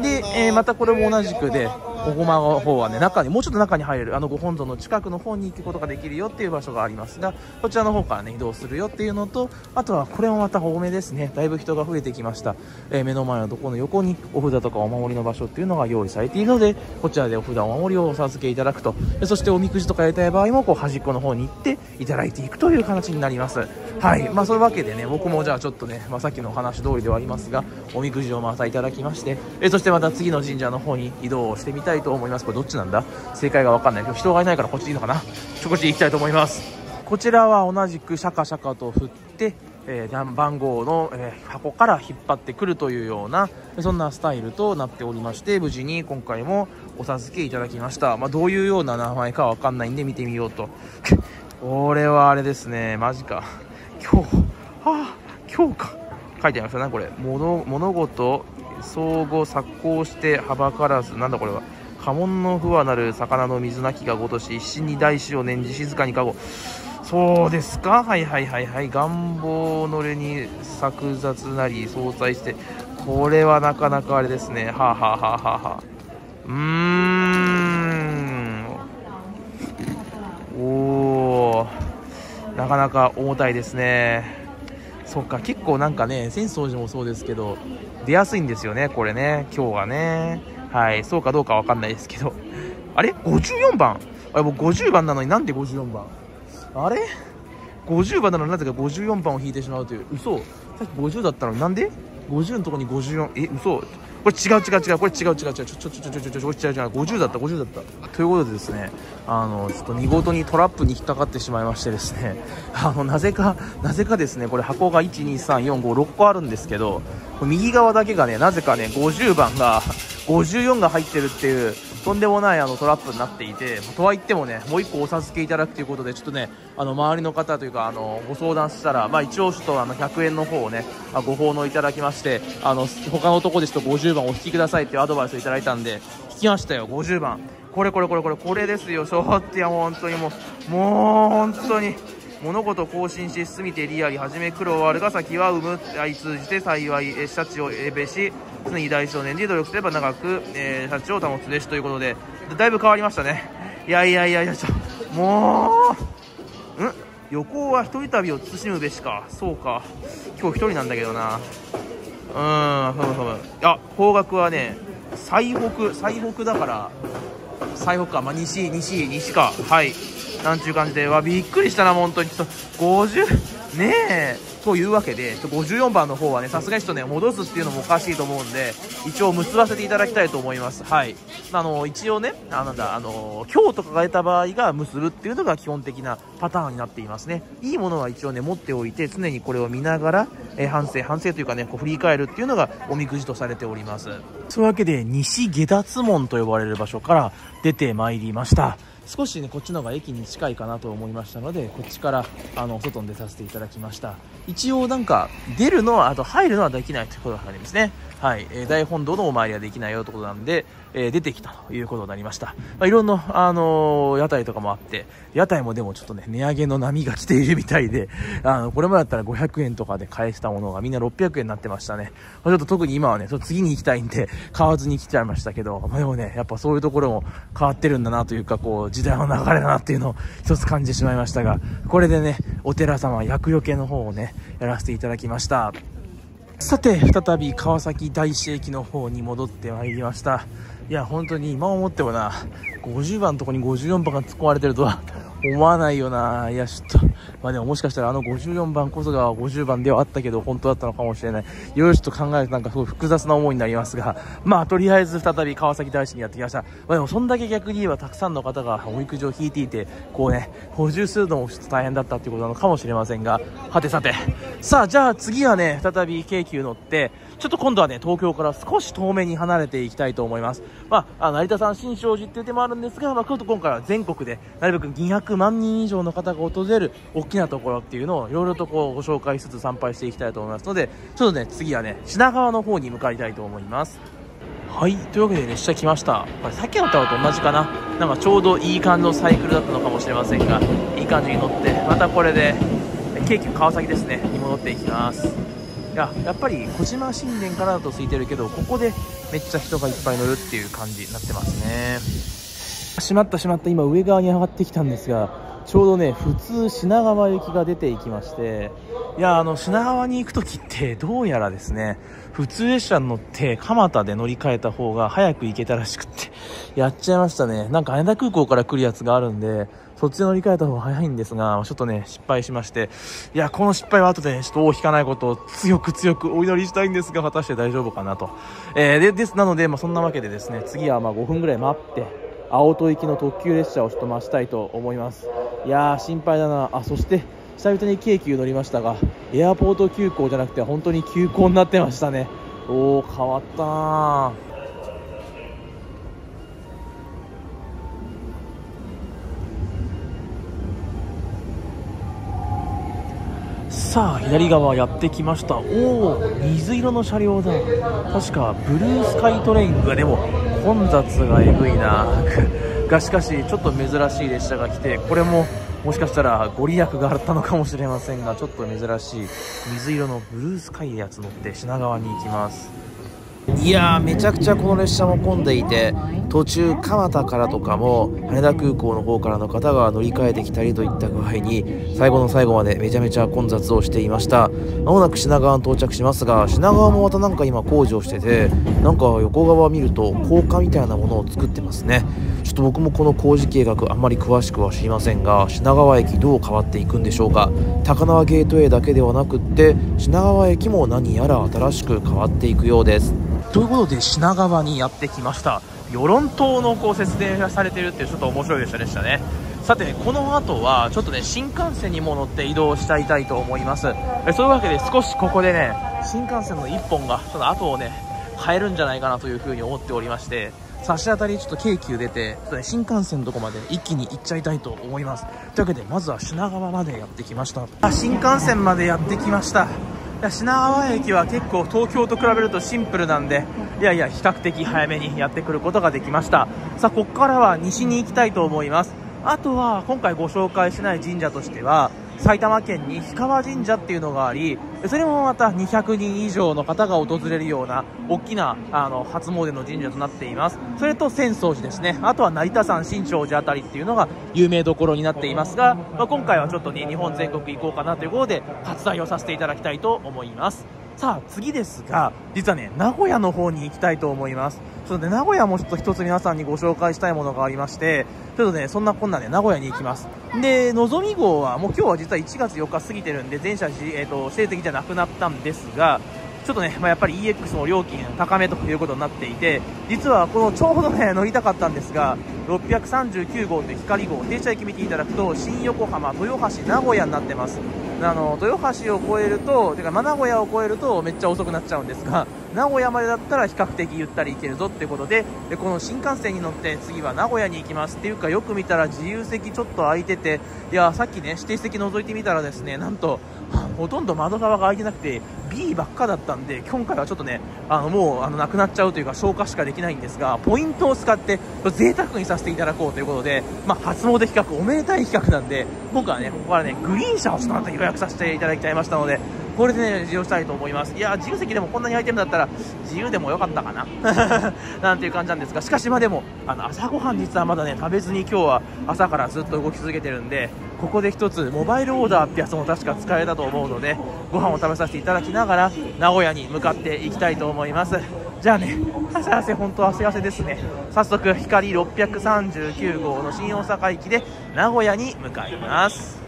で、またこれも同じくで、おごまの方はね、もうちょっと中に入れる、ご本尊の近くの方に行くことができるよっていう場所がありますが、こちらの方からね、移動するよっていうのと、あとはこれもまた多めですね。だいぶ人が増えてきました。目の前のところの横にお札とかお守りの場所っていうのが用意されているので、こちらでお札お守りをお授けいただくと。そしておみくじとかやりたい場合も、こう端っこの方に行っていただいていくという形になります。そういうわけでね、僕もじゃあちょっとね、さっきのお話通りではありますが、おみくじをまたいただきまして、そしてまた次の神社の方に移動してみたいと思います。これどっちなんだ、正解が分かんないけど、人がいないからこっちいいのかな、こっち行きたいと思います。こちらは同じくシャカシャカと振って、番号の、箱から引っ張ってくるというような、そんなスタイルとなっておりまして、無事に今回もお授けいただきました。どういうような名前か分かんないんで見てみようと。これはあれですね、マジか、今日か書いてありますよね、これ。物事相互錯考してはばからず、なんだこれは、家紋の不和なる魚の水なきがごとし、一心に大師を念じ静かにかご。そうですか、願望のれに錯雑なり相殺して、これはなかなかあれですね。なかなか重たいですね。そうか、結構なんかね、浅草寺もそうですけど、出やすいんですよね、これね、今日はね。そうかどうかわかんないですけど。あれ ?54 番。あれ、僕50番なのになんで54番。あれ ?50 番なのになぜか54番を引いてしまうという。嘘。さっき50だったのになんで ?50 のとこに54。え、嘘。これ違う違う違う、これ違う違う違う、ちょ、50だった、50だった。ということでですね、ちょっと見事にトラップに引っかかってしまいましてですね、なぜかですね、これ箱が1、2、3、4、5、6個あるんですけど、右側だけがね、なぜかね、50番が、54が入ってるっていう、とんでもないトラップになっていて、とはいってもね、もう1個お授けいただくということで、ちょっとね、周りの方というか、ご相談したら、まあ一応ちょっと100円の方をね、ご奉納いただきまして、他のとこでちょっと50番お引きくださいっていうアドバイスをいただいたんで、引きましたよ、50番。これですよ、本当に。物事を更新し進みて利あり、はじめ苦労あるが先は生む愛通じて幸い社地をべし、常に大事を念じ努力すれば長く、社地を保つべしということで、だいぶ変わりましたね。いや旅行は一人旅を慎むべしか。そうか、今日一人なんだけどな。あ、方角はね、最北だから、まあ、西か、はい、なんちゅう感じで、わ、びっくりしたな、本当に。ちょっと50ねえ、というわけで、ちょっと54番の方はね、さすがにちょっとね、戻すっていうのもおかしいと思うんで、一応結ばせていただきたいと思います。はい、一応ね、今日とかが出た場合が結ぶっていうのが基本的なパターンになっていますね。いいものは一応ね、持っておいて、常にこれを見ながら、反省というかね、こう振り返るっていうのがおみくじとされております。そういうわけで、西下脱門と呼ばれる場所から出てまいりました。少しね、こっちの方が駅に近いかなと思いましたので、こっちから外に出させていただきました。一応なんか出るのは、あと入るのはできないということになりますね。はい、大本堂のお参りはできないよということなんで、出てきたということになりました。まあ、いろんな、屋台とかもあって、屋台もでもちょっとね、値上げの波が来ているみたいで、これもだったら500円とかで返したものがみんな600円になってましたね。まあ、ちょっと特に今はね、次に行きたいんで買わずに来ちゃいましたけど、まあ、でもね、やっぱそういうところも変わってるんだなというか、こう時代の流れだなっていうのを一つ感じてしまいましたが、これでね、お寺様厄除けの方をね、やらせていただきました。さて、再び川崎大師駅の方に戻ってまいりました。いや、本当に今思ってもな、50番のとこに54番が突っ込まれてるとは思わないよな。いや、ちょっと、まあでも、もしかしたら54番こそが50番ではあったけど、本当だったのかもしれない。いろいろちょっと考えると、なんかすごい複雑な思いになりますが、まあとりあえず再び川崎大師にやってきました。まあでも、そんだけ逆に言えばたくさんの方がおみくじを引いていて、こうね、補充するのもちょっと大変だったということなのかもしれませんが、はてさて。さあ、じゃあ次はね、再び京急乗って、ちょっと今度はね、東京から少し遠目に離れていきたいと思います。まあ、成田山新勝寺っていう手もあるんですが、まあ、今回は全国でなるべく200万人以上の方が訪れる大きなところっていうのをいろいろとこうご紹介しつつ参拝していきたいと思いますので、ちょっとね、次はね、品川の方に向かいたいと思います。はい、というわけで列車来ました。これさっきのタワーと同じかな、なんかちょうどいい感じのサイクルだったのかもしれませんが、いい感じに乗って、またこれで京急川崎ですねに戻っていきます。やっぱり小島新田からだと空いてるけど、ここでめっちゃ人がいっぱい乗るっていう感じになってますね。しまった、今上側に上がってきたんですが、ちょうどね、普通品川行きが出ていきまして、いや、品川に行くときってどうやらですね、普通列車に乗って蒲田で乗り換えた方が早く行けたらしくって、やっちゃいましたね。なんか羽田空港から来るやつがあるんで、そっちで乗り換えた方が早いんですが、ちょっとね、失敗しまして、いや、この失敗は後でね、ちょっと尾を引かないことを強くお祈りしたいんですが、果たして大丈夫かなと。なので、そんなわけでですね、次は5分ぐらい待って、青砥行きの特急列車をちょっと待ちたいと思います。いやー、心配だな。そして、久々に京急乗りましたが、エアポート急行じゃなくて、本当に急行になってましたね。おー、変わったなー。さあ、左側やってきました。おお、水色の車両だ。確かブルースカイトレインが、でも混雑がえぐいなが、しかしちょっと珍しい列車が来て、これももしかしたらご利益があったのかもしれませんが、ちょっと珍しい水色のブルースカイやつ乗って品川に行きます。いやー、めちゃくちゃこの列車も混んでいて、途中蒲田からとかも羽田空港の方からの方が乗り換えてきたりといった具合に、最後の最後までめちゃめちゃ混雑をしていました。まもなく品川に到着しますが、品川もまたなんか今工事をしてて、なんか横側を見ると高架みたいなものを作ってますね。ちょっと僕もこの工事計画あんまり詳しくは知りませんが、品川駅どう変わっていくんでしょうか。高輪ゲートウェイだけではなくって、品川駅も何やら新しく変わっていくようです。ということで品川にやってきました。与論島のこう設定がされているっていうちょっと面白い列車でしたね。さて、この後はちょっとね新幹線にも乗って移動したいと思います。そういうわけで少しここでね新幹線の1本がちょっと後をね変えるんじゃないかなというふうに思っておりまして、差し当たりちょっと京急出て新幹線のとこまで一気に行っちゃいたいと思います。というわけでまずは品川までやってきました。新幹線までやってきました。品川駅は結構東京と比べるとシンプルなんで、比較的早めにやってくることができました。さあ、ここからは西に行きたいと思います。あとは今回ご紹介しない神社としては埼玉県に氷川神社っていうのがあり、それもまた200人以上の方が訪れるような大きな初詣の神社となっています。それと浅草寺ですね。あとは成田山新勝寺あたりっていうのが有名どころになっていますが、今回はちょっとね日本全国行こうかなということで割愛をさせていただきたいと思います。さあ、次ですが実はね名古屋の方に行きたいと思います。ちょっとね名古屋もちょっと一つ皆さんにご紹介したいものがありまして、ちょっとねそんなこんなで名古屋に行きます。で、のぞみ号はもう今日は実は1月4日過ぎてるんで全車指定席じゃなくなったんですが、ちょっとね、やっぱり EX の料金高めということになっていて、実はこのちょうどね乗りたかったんですが、639号という光号停車駅見ていただくと新横浜、豊橋、名古屋になってます。豊橋を越えるとてか、名古屋を越えるとめっちゃ遅くなっちゃうんですが、名古屋までだったら比較的ゆったり行けるぞっていうことで、この新幹線に乗って次は名古屋に行きます。っていうか、よく見たら自由席ちょっと空いてて、さっきね指定席覗いてみたらですね、なんとほとんど窓側が空いてなくて B ばっかだったんで、今回はちょっとねもうなくなっちゃうというか消化しかできないんですが、ポイントを使って贅沢にさせていただこうということで、初詣企画、おめでたい企画なんで、僕はねここからねグリーン車をちょっと予約させていただきちゃいましたので、これでね利用したいと思います。自由席でもこんなに空いてるんだったら自由でもよかったかななんていう感じなんですが、しかしでも朝ごはん実はまだね食べずに、今日は朝からずっと動き続けてるんで、ここで一つモバイルオーダーってやつも確か使えたと思うので、ご飯を食べさせていただきながら名古屋に向かっていきたいと思います。じゃあね、汗汗、本当汗汗ですね。早速光639号の新大阪駅で名古屋に向かいます。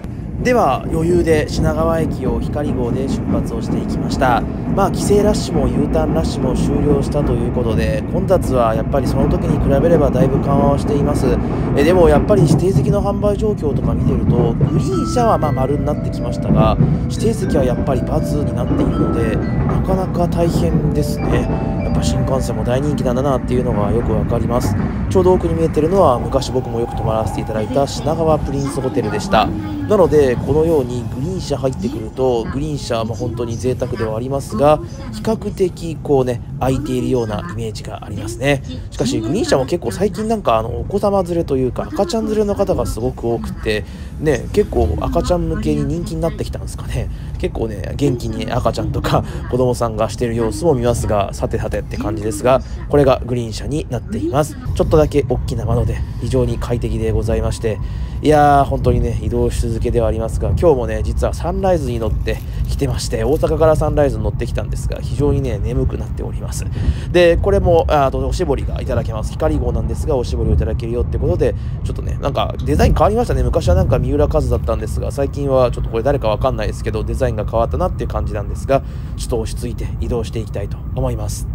では余裕で品川駅を光号で出発をしていきました。帰省ラッシュも U ターンラッシュも終了したということで、混雑はやっぱりその時に比べればだいぶ緩和をしています。でもやっぱり指定席の販売状況とか見てると、グリーン車は丸になってきましたが、指定席はやっぱりバツになっているので、なかなか大変ですね。やっぱ新幹線も大人気なんだなっていうのがよくわかります。ちょうど奥に見えてるのは昔僕もよく泊まらせていただいた品川プリンスホテルでした。なのでこのようにグリーン車入ってくると、グリーン車も本当に贅沢ではありますが、比較的こうね空いているようなイメージがありますね。しかしグリーン車も結構最近お子様連れというか赤ちゃん連れの方がすごく多くてね、結構赤ちゃん向けに人気になってきたんですかね。結構ね元気に赤ちゃんとか子供さんがしている様子も見ますが、さてさてって感じですが、これがグリーン車になっています。ちょっとだけ大きな窓で非常に快適でございまして、本当にね移動し続けではありますが、今日もね実はサンライズに乗ってきてまして、大阪からサンライズに乗ってきたんですが、非常にね眠くなっております。でこれもおしぼりがいただけます。光号なんですがおしぼりをいただけるよってことで、ちょっとねデザイン変わりましたね。昔は三浦和だったんですが、最近はちょっとこれ誰かわかんないですけどデザインが変わったなっていう感じなんですが、ちょっと落ち着いて移動していきたいと思います。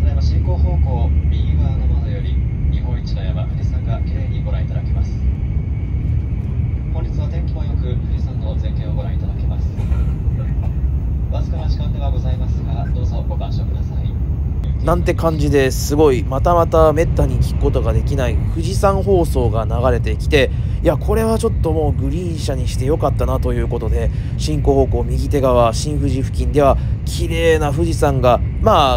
ただいま進行方向右側の窓より日本一の山富士山が綺麗にご覧いただけます。本日は天気も良く、富士山の絶景をご覧いただけます。わずかな時間ではございますが、どうぞご鑑賞ください。なんて感じで、すごいまためったに聞くことができない富士山放送が流れてきて、これはちょっともうグリーン車にしてよかったなということで、進行方向右手側新富士付近では綺麗な富士山が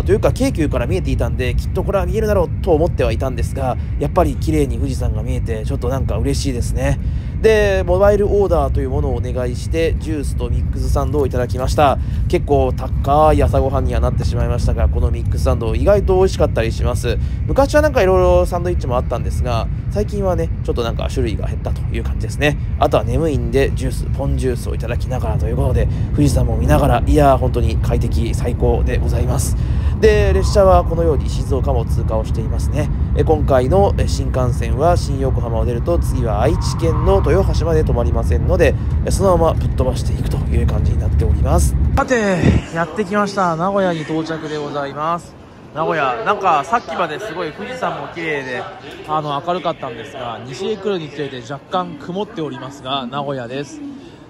というか京急から見えていたんで、きっとこれは見えるだろうと思ってはいたんですが、やっぱり綺麗に富士山が見えてちょっと嬉しいですね。でモバイルオーダーというものをお願いしてジュースとミックスサンドをいただきました。結構高い朝ごはんにはなってしまいましたが、このミックスサンド意外と美味しかったりします。昔は色々サンドイッチもあったんですが、最近はねちょっと種類が減ったという感じですね。あとは眠いんでジュース、ポンジュースをいただきながらということで、富士山も見ながら、本当に快適、最高でございます。で列車はこのように静岡も通過をしていますね。今回の新幹線は新横浜を出ると次は愛知県の豊橋まで止まりませんので、そのままぶっ飛ばしていくという感じになっております。さてやってきました、名古屋に到着でございます。名古屋、なんかさっきまですごい富士山も綺麗で明るかったんですが、西へ来るにつれて若干曇っておりますが、名古屋です。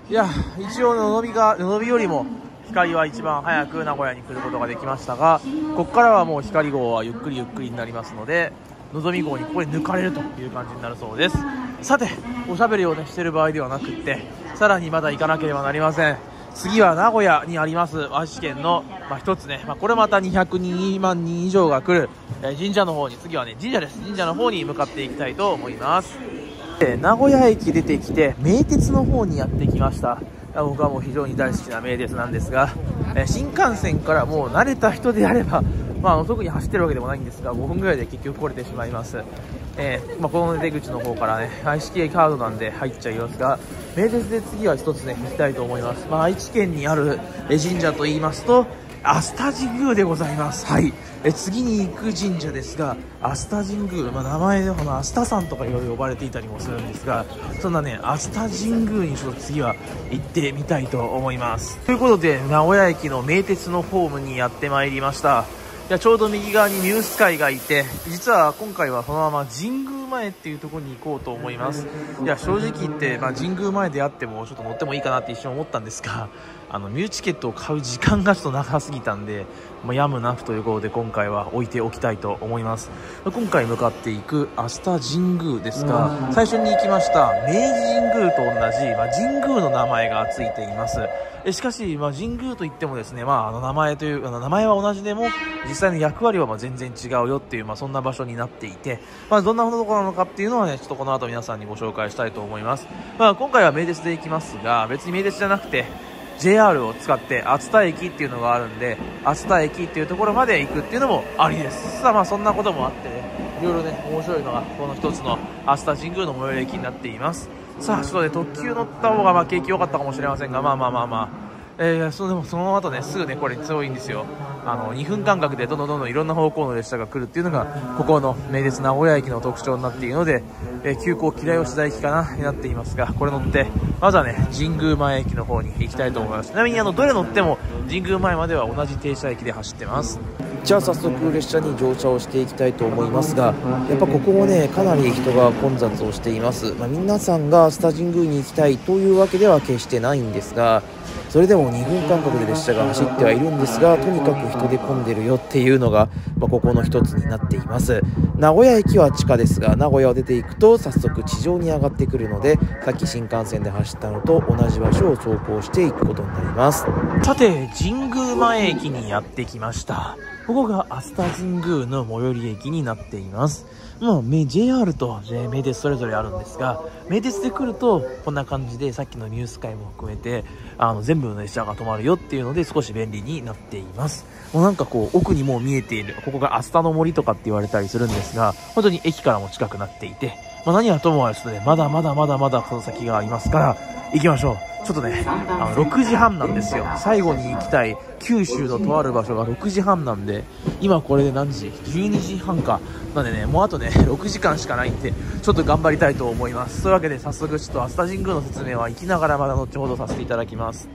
いや、一応ののびよりも光は一番早く名古屋に来ることができましたが、ここからはもう光号はゆっくりゆっくりになりますので、のぞみ号にここで抜かれるという感じになるそうです。さて、おしゃべりをしている場合ではなくって、さらにまだ行かなければなりません。次は名古屋にあります愛知県の、一つね、これまた202万人以上が来る神社の方に、次はね、神社の方に向かっていきたいと思います。名古屋駅出てきて名鉄の方にやってきました。僕はもう非常に大好きな名鉄なんですが、新幹線からもう慣れた人であれば、特に走ってるわけでもないんですが、5分ぐらいで結局来れてしまいます。この出口の方からね、愛知系カードなんで入っちゃいますが、名鉄で次は一つね、行きたいと思います。愛知県にある神社と言いますと、熱田神宮でございます。はい、次に行く神社ですが、熱田神宮、名前で熱田さんとかいろいろ呼ばれていたりもするんですが、そんなね、熱田神宮にちょっと次は行ってみたいと思います。ということで、名古屋駅の名鉄のホームにやってまいりました。いや、ちょうど右側にニュース会がいて、実は今回はそのまま神宮前っていうところに行こうと思います。いや、正直言って、神宮前であってもちょっと乗ってもいいかなって一瞬思ったんですが、ミューチケットを買う時間がちょっと長すぎたんで、やむなくということで今回は置いておきたいと思います。今回向かっていく熱田神宮ですが、最初に行きました明治神宮と同じ、神宮の名前がついています。しかし、神宮といってもですね、名前は同じでも実際の役割は全然違うよっていう、そんな場所になっていて、どんなところなのかっていうのはね、ちょっとこの後皆さんにご紹介したいと思います。今回は名鉄で行きますが、別に名鉄じゃなくてJR を使って熱田駅っていうのがあるんで、熱田駅っていうところまで行くっていうのもありです。さあ、そんなこともあってね、いろいろね、面白いのがこの一つの熱田神宮の最寄り駅になっています。さあ、ちょっとね、特急乗った方が景気良かったかもしれませんが、その後ね、すぐね、これ強いんですよ。2分間隔でどんどんいろんな方向の列車が来るっていうのが、ここの名鉄名古屋駅の特徴になっているので、急行吉田吉田駅かなになっていますが、これ乗ってまずはね、神宮前駅の方に行きたいと思います。ちなみにどれ乗っても神宮前までは同じ停車駅で走ってます。じゃあ早速列車に乗車をしていきたいと思いますが、やっぱここもね、かなり人が混雑をしています。皆さんが熱田神宮に行きたいというわけでは決してないんですが、それでも2分間隔で列車が走ってはいるんですが、とにかく人で混んでるよっていうのが、ここの一つになっています。名古屋駅は地下ですが、名古屋を出ていくと早速地上に上がってくるので、さっき新幹線で走ったのと同じ場所を走行していくことになります。さて、神宮前駅にやってきました。ここが熱田神宮の最寄り駅になっています。JR と名鉄それぞれあるんですが、名鉄で来るとこんな感じで、さっきのニュース会も含めて全部の列車が止まるよっていうので、少し便利になっています。なんかこう奥にもう見えている、ここが熱田の森とかって言われたりするんですが、本当に駅からも近くなっていて、何はともあれ、まだこの先がありますから行きましょう。ちょっとね、6時半なんですよ。最後に行きたい九州のとある場所が6時半なんで、今これで何時?12時半か。なんでね、もうあとね、6時間しかないんで、ちょっと頑張りたいと思います。というわけで早速、ちょっと熱田神宮の説明は行きながらまた後ほどさせていただきます。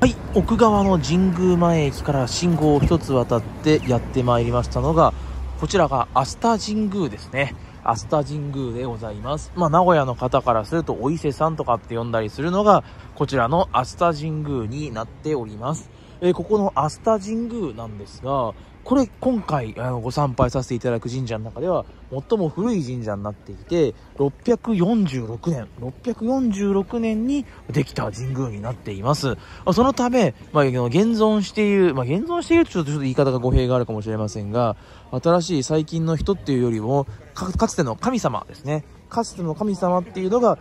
はい、奥側の神宮前駅から信号を一つ渡ってやってまいりましたのが、こちらが熱田神宮ですね。熱田神宮でございます。名古屋の方からするとお伊勢さんとかって呼んだりするのが、こちらの熱田神宮になっております。ここの熱田神宮なんですが、これ今回ご参拝させていただく神社の中では最も古い神社になっていて、646年にできた神宮になっています。そのため、現存しているとちょっと言い方が語弊があるかもしれませんが、新しい最近の人っていうよりも、かつての神様ですね。かつての神様っていうのが、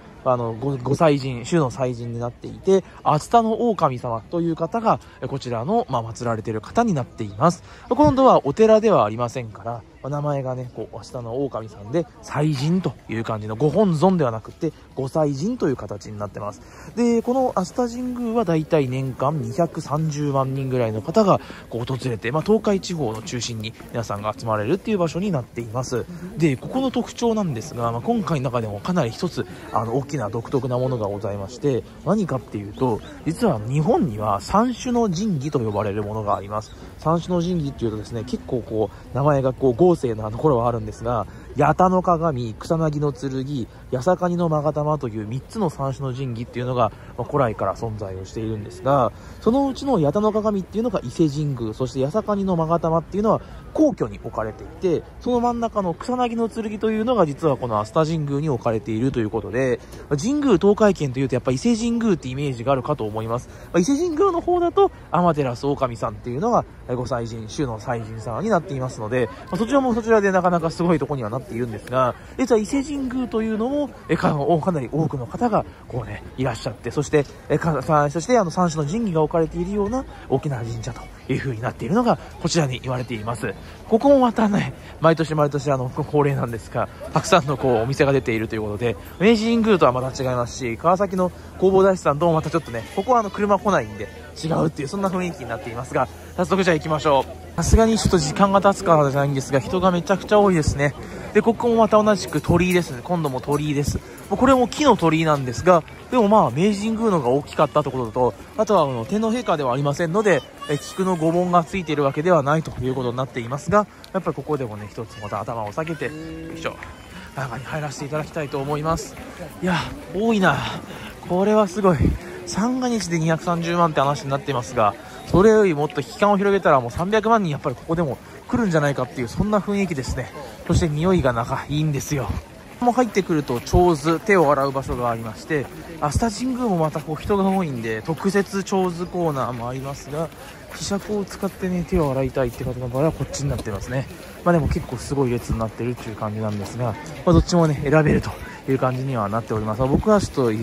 ご祭神、州の祭神になっていて、熱田の大神様という方が、こちらの、祀られている方になっています。今度はお寺ではありませんから、名前がね、熱田の大神さんで、祭神という感じの、ご本尊ではなくて、ご祭神という形になってます。で、この熱田神宮はだいたい年間230万人ぐらいの方が訪れて、東海地方の中心に皆さんが集まれるっていう場所になっています。で、ここの特徴なんですが、今回の中でもかなり一つ、大きな独特なものがございまして、何かっていうと、実は日本には三種の神器と呼ばれるものがあります。三種の神器っていうとですね、結構こう名前がこう豪勢なところはあるんですが、八田の鏡、草薙の剣、八坂にの勾玉という3つの三種の神器っていうのが、古来から存在をしているんですが、そのうちの八田の鏡っていうのが伊勢神宮、そして八坂にの勾玉っていうのは皇居に置かれていて、その真ん中の草薙の剣というのが実はこの熱田神宮に置かれているということで、神宮東海圏というとやっぱ伊勢神宮ってイメージがあるかと思います。伊勢神宮の方だと天照大神さんっていうのがご祭神、主の祭神さんになっていますので、そちらもそちらでなかなかすごいとこにはなっているんですが、実は伊勢神宮というのもかなり多くの方がこうねいらっしゃって、そして三種の神器が置かれているような大きな神社という風になっているのがこちらに言われています。ここもまたね、毎年恒例なんですが、たくさんのこうお店が出ているということで、明治神宮とはまた違いますし、川崎の弘法大師さんともまたちょっとね、ここは車来ないんで違うっていう、そんな雰囲気になっていますが、早速じゃあ行きましょう。さすがにちょっと時間が経つからじゃないんですが、人がめちゃくちゃ多いですね。で、ここもまた同じく鳥居ですね。今度も鳥居です。これも木の鳥居なんですが、でもまあ、明治神宮のが大きかったところと、あとは天皇陛下ではありませんので、菊の御紋がついているわけではないということになっていますが、やっぱりここでもね、一つまた頭を下げて、よいしょ、中に入らせていただきたいと思います。いや、多いな。これはすごい。三が日で230万って話になっていますが、それよりもっと期間を広げたらもう300万人やっぱりここでも来るんじゃないかっていう、そんな雰囲気ですね。そして匂いがいいんですよ。もう入ってくると手水、手を洗う場所がありまして、熱田神宮もまたこう人が多いんで、特設手水コーナーもありますが、ひしゃくを使ってね手を洗いたいって方の場合はこっちになってますね。まあでも結構すごい列になってるっていう感じなんですが、どっちもね選べるという感じにはなっております。僕はちょっとひ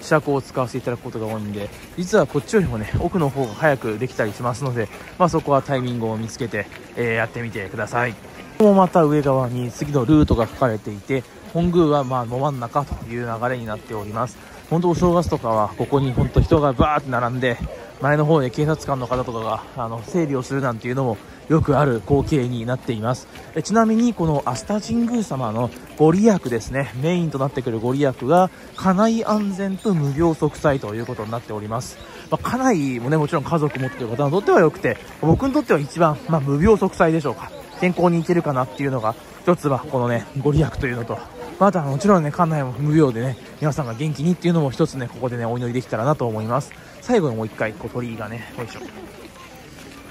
しゃくを使わせていただくことが多いんで、実はこっちよりもね奥の方が早くできたりしますので、そこはタイミングを見つけて、やってみてください。ここもまた上側に次のルートが書かれていて、本宮はど真ん中という流れになっております。本当お正月とかはここに本当人がバーって並んで、前の方で警察官の方とかが整理をするなんていうのもよくある光景になっています。ちなみにこの熱田神宮様のご利益ですね、メインとなってくるご利益が家内安全と無病息災ということになっております。家内もね、もちろん家族持っている方にとっては良くて、僕にとっては一番、無病息災でしょうか、健康にいけるかなっていうのが一つはこのねご利益というのと、またもちろんね家内も無病でね皆さんが元気にっていうのも一つね、ここでねお祈りできたらなと思います。最後にもう一回こう鳥居がね、よいしょ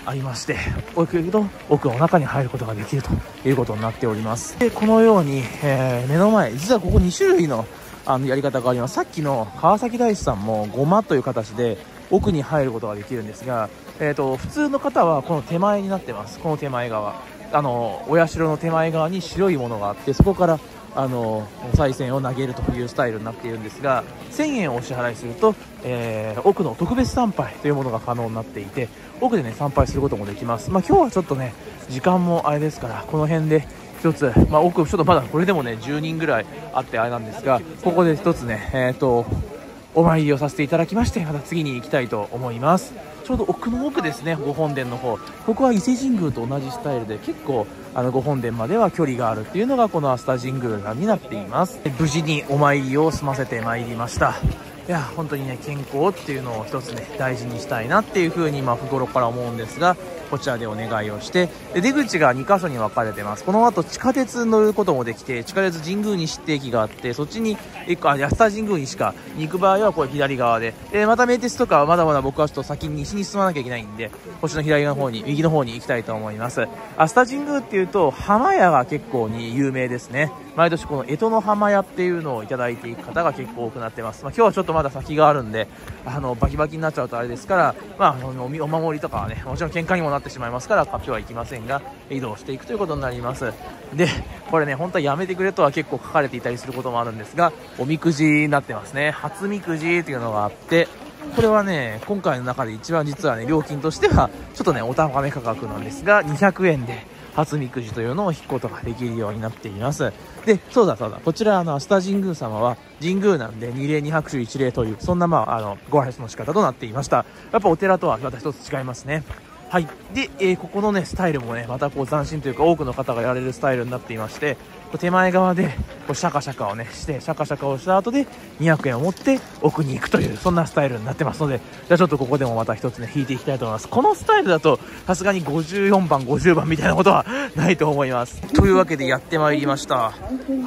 ありまして、奥の中に入ることができるということになっております。で、このように、目の前、実はここ2種類のやり方があります。さっきの川崎大師さんもごまという形で奥に入ることができるんですが、普通の方はこの手前になってます。この手前側、お社の手前側に白いものがあって、そこからお賽銭を投げるというスタイルになっているんですが、1000円をお支払いすると、奥の特別参拝というものが可能になっていて、奥でね参拝することもできます。今日はちょっとね時間もあれですから、この辺で一つ、奥ちょっとまだこれでもね10人ぐらいあってあれなんですが、ここで一つねお参りをさせていただきまして、また次に行きたいと思います。ちょうど奥の奥ですね、ご本殿の方。ここは伊勢神宮と同じスタイルで、結構ご本殿までは距離があるっていうのがこの熱田神宮になっています。無事にお参りを済ませてまいりました。いや本当にね、健康っていうのを一つね大事にしたいなっていう風に日頃から思うんですが、こちらでお願いをして、で出口が2カ所に分かれてます。この後地下鉄に乗ることもできて、地下鉄神宮西って駅があって、そっちに熱田神宮西かに行く場合はこれ左側で、また名鉄とかはまだまだ僕はちょっと先に西に進まなきゃいけないんで、こっちの左の方に右の方に行きたいと思います。熱田神宮っていうと浜屋が結構に有名ですね。毎年この干支の浜屋っていうのをいただいていく方が結構多くなってます。今日はちょっとまだ先があるんで、バキバキになっちゃうとあれですから、お守りとかはね、もちろん喧嘩にもなってしまいますから、今日は行きませんが、移動していくということになります。で、これね、本当はやめてくれとは結構書かれていたりすることもあるんですが、おみくじになってますね。初みくじっていうのがあって、これはね、今回の中で一番実はね、料金としては、ちょっとね、お高め価格なんですが、200円で、初みくじというのを引くことができるようになっています。で、そうだ、こちら熱田神宮様は神宮なんで二礼二拍手一礼という、そんなご挨拶の仕方となっていました。やっぱお寺とはまた一つ違いますね。はい。で、ここのね、スタイルもね、またこう斬新というか、多くの方がやられるスタイルになっていまして、手前側で、シャカシャカをね、して、シャカシャカをした後で、200円を持って、奥に行くという、そんなスタイルになってますので、じゃあちょっとここでもまた一つね、引いていきたいと思います。このスタイルだと、さすがに54番、50番みたいなことはないと思います。というわけで、やってまいりました。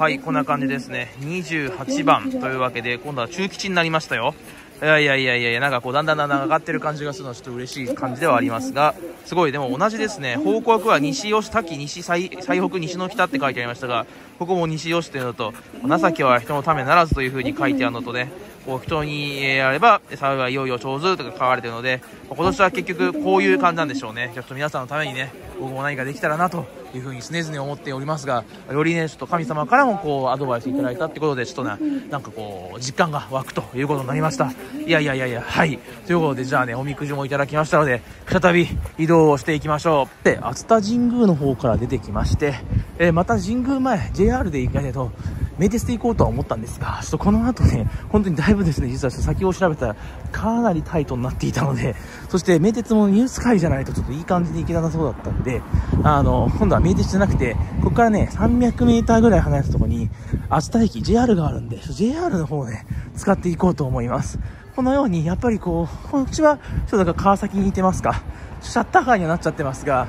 はい、こんな感じですね。28番というわけで、今度は中吉になりましたよ。いや、なんかこう、だんだん上がってる感じがするのはちょっと嬉しい感じではありますが、すごい、でも同じですね、方向は西吉、滝、西、最北、西の北って書いてありましたが、ここも西吉というのと、情けは人のためならずという風に書いてあるのとね、こう人にやれば、幸いよいよ上手とか書かれてるので、今年は結局こういう感じなんでしょうね。ちょっと皆さんのためにね、僕も何かできたらなという風に常々思っておりますが、よりね、ちょっと神様からもこうアドバイスいただいたってことで、ちょっとな、なんかこう、実感が湧くということになりました。いや、はい。ということで、じゃあね、おみくじもいただきましたので、再び移動をしていきましょう。で、熱田神宮の方から出てきまして、また神宮前、JR で行かれると、名鉄で行こうとは思ったんですが、ちょっとこの後ね、本当にだいぶですね、実は先を調べたらかなりタイトになっていたので、そして名鉄もニュース会じゃないとちょっといい感じに行けなそうだったんで、今度は名鉄じゃなくて、ここからね、300メーターぐらい離れたところに、熱田駅 JR があるんで、JR の方をね、使っていこうと思います。このように、やっぱりこう、こっちは、ちょっと川崎に似てますか、シャッター街にはなっちゃってますが、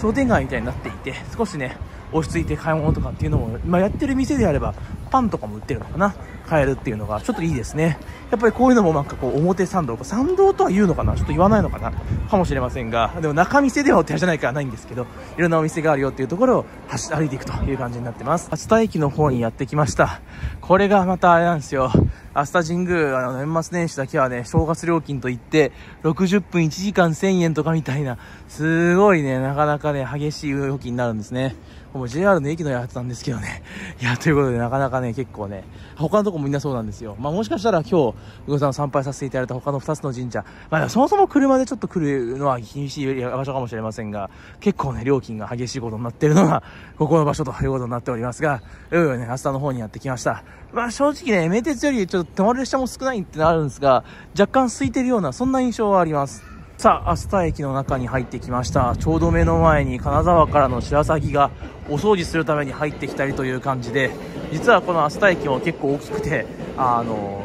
商店街みたいになっていて、少しね、落ち着いて買い物とかっていうのも、やってる店であればパンとかも売ってるのかな、買えるっていうのがちょっといいですね。やっぱりこういうのもなんかこう表参道、参道とは言うのかな、ちょっと言わないのかな、かもしれませんが、でも中店ではお寺じゃないからないんですけど、いろんなお店があるよっていうところを歩いていくという感じになってます。熱田駅の方にやってきました。これがまたあれなんですよ、熱田神宮、年末年始だけはね、正月料金といって、60分1時間1000円とかみたいな、すごいね、なかなかね、激しい料金になるんですね。もう JR の駅のやつなんですけどね。いや、ということで、なかなかね、結構ね、他のとこもみんなそうなんですよ。もしかしたら今日、ごさん参拝させていただいた他の2つの神社、そもそも車でちょっと来るのは厳しい場所かもしれませんが、結構ね、料金が激しいことになってるのが、ここの場所ということになっておりますが、ね、熱田の方にやってきました。正直ね、名鉄よりちょっと泊まる列車も少ないってのあるんですが、若干空いてるような、そんな印象はあります。さあ、熱田駅の中に入ってきました。ちょうど目の前に金沢からの白鷺がお掃除するために入ってきたりという感じで、実はこの熱田駅も結構大きくて、い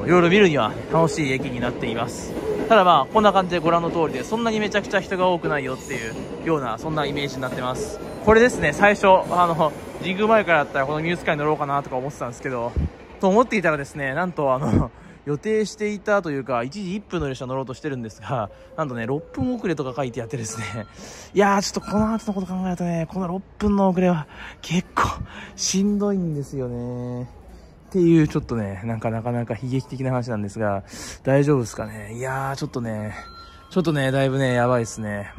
ろいろ見るには楽しい駅になっています。ただこんな感じでご覧の通りで、そんなにめちゃくちゃ人が多くないよっていうような、そんなイメージになってます。これですね、最初、神宮前からだったらこのミュースカイに乗ろうかなとか思ってたんですけど、と思っていたらですね、なんと予定していたというか、1時1分の列車乗ろうとしてるんですが、なんとね、6分遅れとか書いてやってですね、いやー、ちょっとこの後のこと考えるとね、この6分の遅れは結構しんどいんですよね。っていう、ちょっとね、なんかなかなか悲劇的な話なんですが、大丈夫ですかね。いやー、ちょっとね、だいぶね、やばいですね。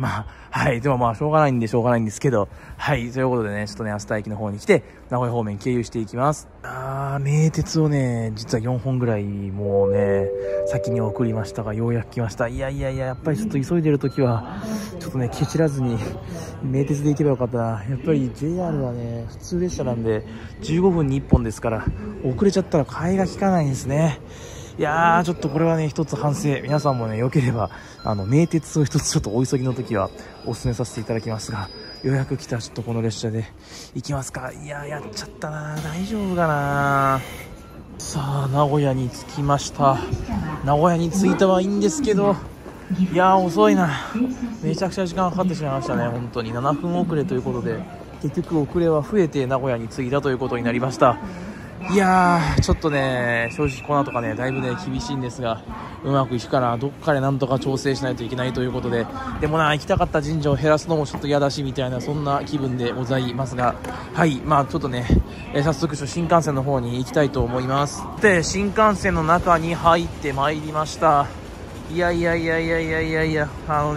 はい。でもしょうがないんですけど、はい。ということでね、ちょっとね、熱田駅の方に来て、名古屋方面経由していきます。名鉄をね、実は4本ぐらい、もうね、先に送りましたが、ようやく来ました。いや、やっぱりちょっと急いでる時は、ちょっとね、ケチらずに、名鉄で行けばよかったな。やっぱり JR はね、普通列車なんで、15分に1本ですから、遅れちゃったら替えが利かないんですね。いやー、ちょっとこれはね、一つ反省。皆さんもね、良ければ、名鉄を一つちょっとお急ぎの時は、お勧めさせていただきますが、ようやく来た、ちょっとこの列車で、行きますか。いやー、やっちゃったなー。大丈夫かなー。さあ、名古屋に着きました。名古屋に着いたはいいんですけど、いやー、遅いな。めちゃくちゃ時間かかってしまいましたね、本当に。7分遅れということで、結局遅れは増えて名古屋に着いたということになりました。いやー、ちょっとね、正直この後がね、だいぶね、厳しいんですが、うまくいくかな、どっかでなんとか調整しないといけないということで、でもな、行きたかった神社を減らすのもちょっと嫌だし、みたいな、そんな気分でございますが、はい、ちょっとね、早速、新幹線の方に行きたいと思います。で、新幹線の中に入ってまいりました。いや、で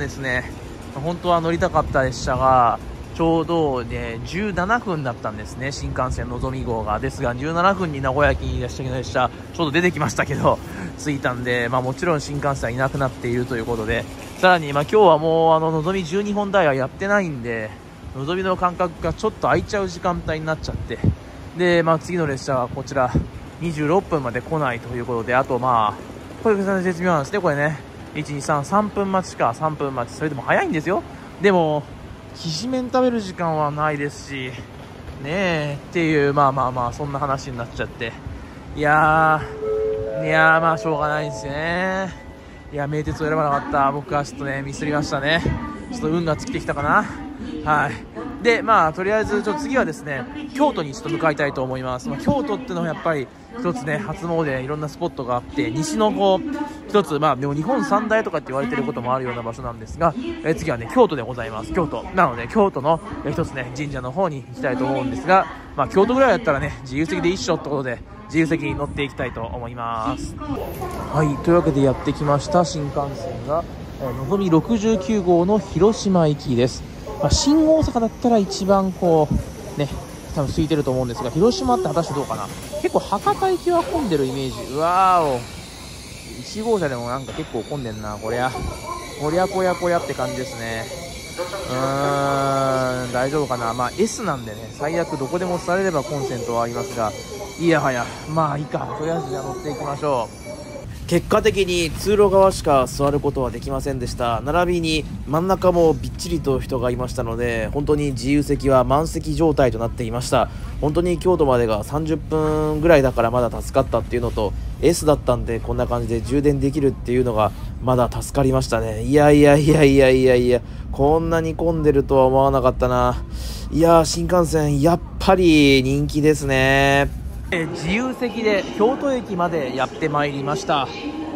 すね、本当は乗りたかった列車が、ちょうどね、17分だったんですね、新幹線のぞみ号が。ですが、17分に名古屋駅に列車、ちょうど出てきましたけど、着いたんで、もちろん新幹線はいなくなっているということで、さらに、今日はもう、のぞみ12本台はやってないんで、のぞみの間隔がちょっと空いちゃう時間帯になっちゃって、で、次の列車はこちら、26分まで来ないということで、あとこれ、絶妙なんですね、これね。123分待ちか、3分待ち、それでも早いんですよ。でもきしめん食べる時間はないですしねえっていう、まあそんな話になっちゃって、いやーまあしょうがないですね。いや、名鉄を選ばなかった。僕はちょっとねミスりましたね。ちょっと運が尽きてきたかな。はい。でまあとりあえずちょっと次はですね、京都にちょっと向かいたいと思います。京都っていうのはやっぱり一つね、初詣いろんなスポットがあって、西のこう一つ、でも日本三大とかって言われてることもあるような場所なんですが、次はね京都でございます。京都なので京都の一つね神社の方に行きたいと思うんですが、京都ぐらいだったらね自由席で一緒ってことで自由席に乗っていきたいと思います。はい、というわけでやってきました。新幹線がのぞみ69号の広島行きです。新大阪だったら一番こうね多分空いてると思うんですが、広島って果たしてどうかな。結構博多行きは混んでるイメージ。うわーお、1号車でもなんか結構混んでんな。こりゃって感じですね。大丈夫かな。S なんでね、最悪どこでもされればコンセントはありますが、いやはやまあいいか、とりあえずじゃあ乗っていきましょう。結果的に通路側しか座ることはできませんでした。並びに真ん中もびっちりと人がいましたので、本当に自由席は満席状態となっていました。本当に京都までが30分ぐらいだからまだ助かったっていうのと、 S だったんでこんな感じで充電できるっていうのがまだ助かりましたね。いやこんなに混んでるとは思わなかったな。いや、新幹線やっぱり人気ですね。自由席で京都駅までやってまいりました。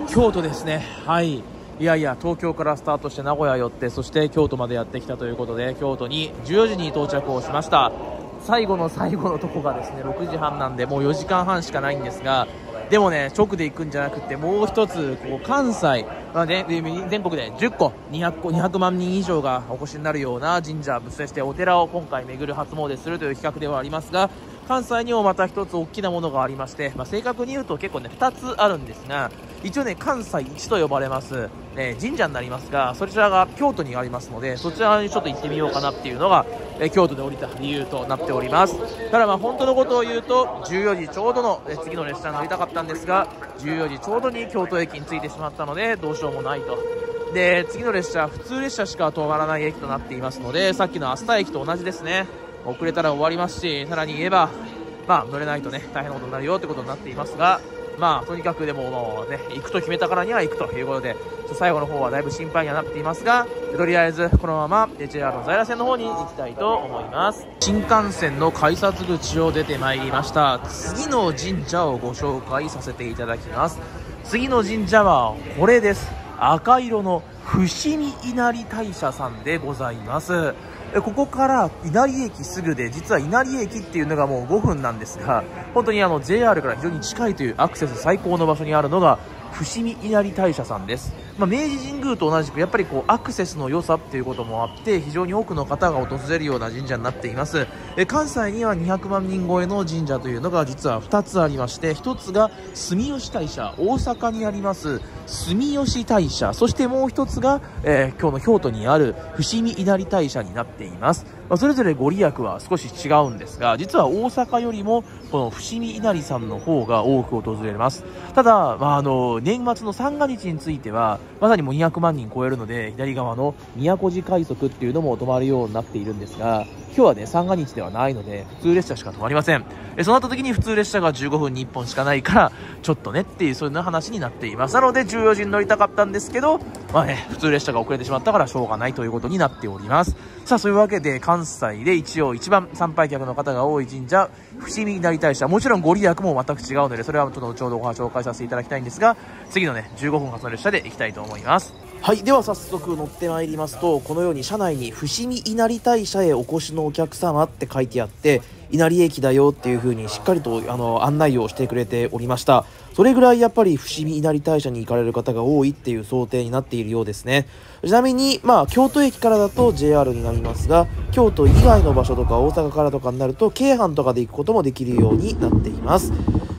京都ですね。はい。東京からスタートして名古屋寄って、そして京都までやってきたということで、京都に14時に到着をしました。最後の最後のとこがですね6時半なんで、もう4時間半しかないんですが、でもね直で行くんじゃなくて、もう一つこう関西、全国で10個200万人以上がお越しになるような神社、そしてお寺を今回巡る、初詣するという企画ではありますが、関西にもまた一つ大きなものがありまして、正確に言うと結構ね2つあるんですが、一応ね関西一と呼ばれます、神社になりますが、そちらが京都にありますので、そちらにちょっと行ってみようかなっていうのが、京都で降りた理由となっております。ただ本当のことを言うと14時ちょうどの、次の列車に乗りたかったんですが、14時ちょうどに京都駅に着いてしまったのでどうしようもないと。で次の列車、普通列車しか止まらない駅となっていますので、さっきの明日駅と同じですね。遅れたら終わりますし、さらに言えば、乗れないとね、大変なことになるよってことになっていますが、とにかくでもね、行くと決めたからには行くということで、最後の方はだいぶ心配にはなっていますが、とりあえずこのまま JR の在来線の方に行きたいと思います。新幹線の改札口を出てまいりました。次の神社をご紹介させていただきます。次の神社はこれです。赤色の伏見稲荷大社さんでございます。ここから稲荷駅すぐで、実は稲荷駅っていうのがもう5分なんですが、本当にJR から非常に近いというアクセス最高の場所にあるのが伏見稲荷大社さんです。明治神宮と同じくやっぱりこうアクセスの良さっていうこともあって、非常に多くの方が訪れるような神社になっています。関西には200万人超えの神社というのが実は2つありまして、1つが住吉大社、大阪にあります住吉大社、そしてもう1つが、今日の京都にある伏見稲荷大社になっています。それぞれご利益は少し違うんですが、実は大阪よりもこの伏見稲荷さんの方が多く訪れます。ただ、年末の三が日についてはまさにもう200万人超えるので、左側の宮古寺快速っていうのも止まるようになっているんですが、今日はね三が日ではないので普通列車しか止まりません。そうなった時に普通列車が15分に1本しかないから、ちょっとねっていう、そういう話になっています。なので14時に乗りたかったんですけど、普通列車が遅れてしまったからしょうがないということになっております。さあ、そういうわけで関西で一応一番参拝客の方が多い神社、伏見稲荷大社、もちろんご利益も全く違うので、それはちょっと後ほどご紹介させていただきたいんですが、次のね15分発の列車で行きたいと思います。はい、では早速乗ってまいりますと、このように車内に伏見稲荷大社へお越しのお客様って書いてあって、稲荷駅だよっていう風にしっかりと案内をしてくれておりました。それぐらいやっぱり伏見稲荷大社に行かれる方が多いっていう想定になっているようですね。ちなみに京都駅からだと JR になりますが、京都以外の場所とか大阪からとかになると京阪とかで行くこともできるようになっています。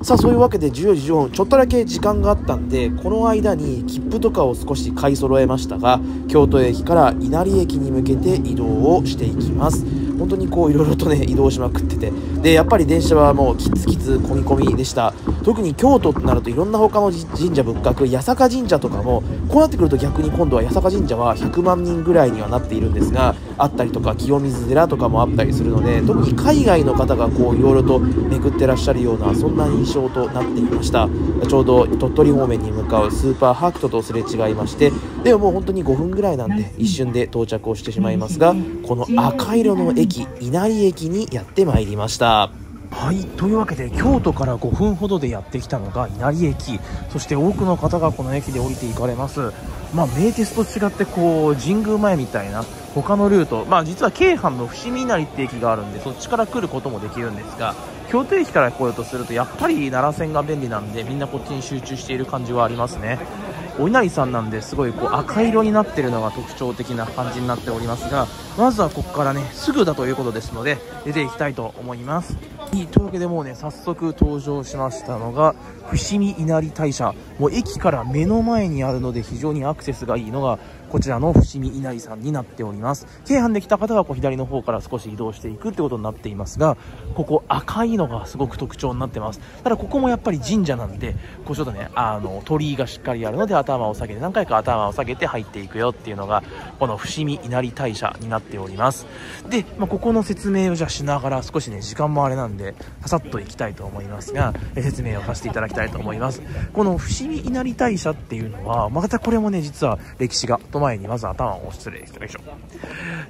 さあ、そういうわけで14時15分、ちょっとだけ時間があったんで、この間に切符とかを少し買い揃えましたが、京都駅から稲荷駅に向けて移動をしていきます。本当にこういろいろとね移動しまくってて、でやっぱり電車はもうキツキツ混み込みでした。特に京都ってなるといろんな他の神社仏閣、八坂神社とかもこうなってくると逆に今度は八坂神社は100万人ぐらいにはなっているんですが、あったりとか清水寺とかもあったりするので、特に海外の方がこういろいろとめくってらっしゃるようなそんな印象となっていました。ちょうど鳥取方面に向かうスーパーハクトとすれ違いまして、でももう本当に5分ぐらいなんで一瞬で到着をしてしまいますが、この赤色の駅、稲荷駅にやってまいりました。はい、というわけで京都から5分ほどでやってきたのが稲荷駅、そして多くの方がこの駅で降りていかれます。まあ名鉄と違ってこう神宮前みたいな他のルート、まあ実は京阪の伏見稲荷って駅があるんで、そっちから来ることもできるんですが、京都駅から来ようとするとやっぱり奈良線が便利なんで、みんなこっちに集中している感じはありますね。お稲荷さんなんですごいこう赤色になってるのが特徴的な感じになっておりますが、まずはここからねすぐだということですので出ていきたいと思います。というわけでもうね早速登場しましたのが伏見稲荷大社、もう駅から目の前にあるので非常にアクセスがいいのがこちらの伏見稲荷さんになっております。京阪で来た方はこう左の方から少し移動していくってことになっていますが、ここ赤いのがすごく特徴になってます。ただここもやっぱり神社なんで、こうちょっとね鳥居がしっかりあるので頭を下げて、何回か頭を下げて入っていくよっていうのがこの伏見稲荷大社になっております。で、ここの説明をじゃあしながら少しね時間もあれなんでささっといきたいと思いますが、説明をさせていただきたいと思います。この伏見稲荷大社っていうのはまたこれもね実は歴史が前にまず頭を失礼したでしょ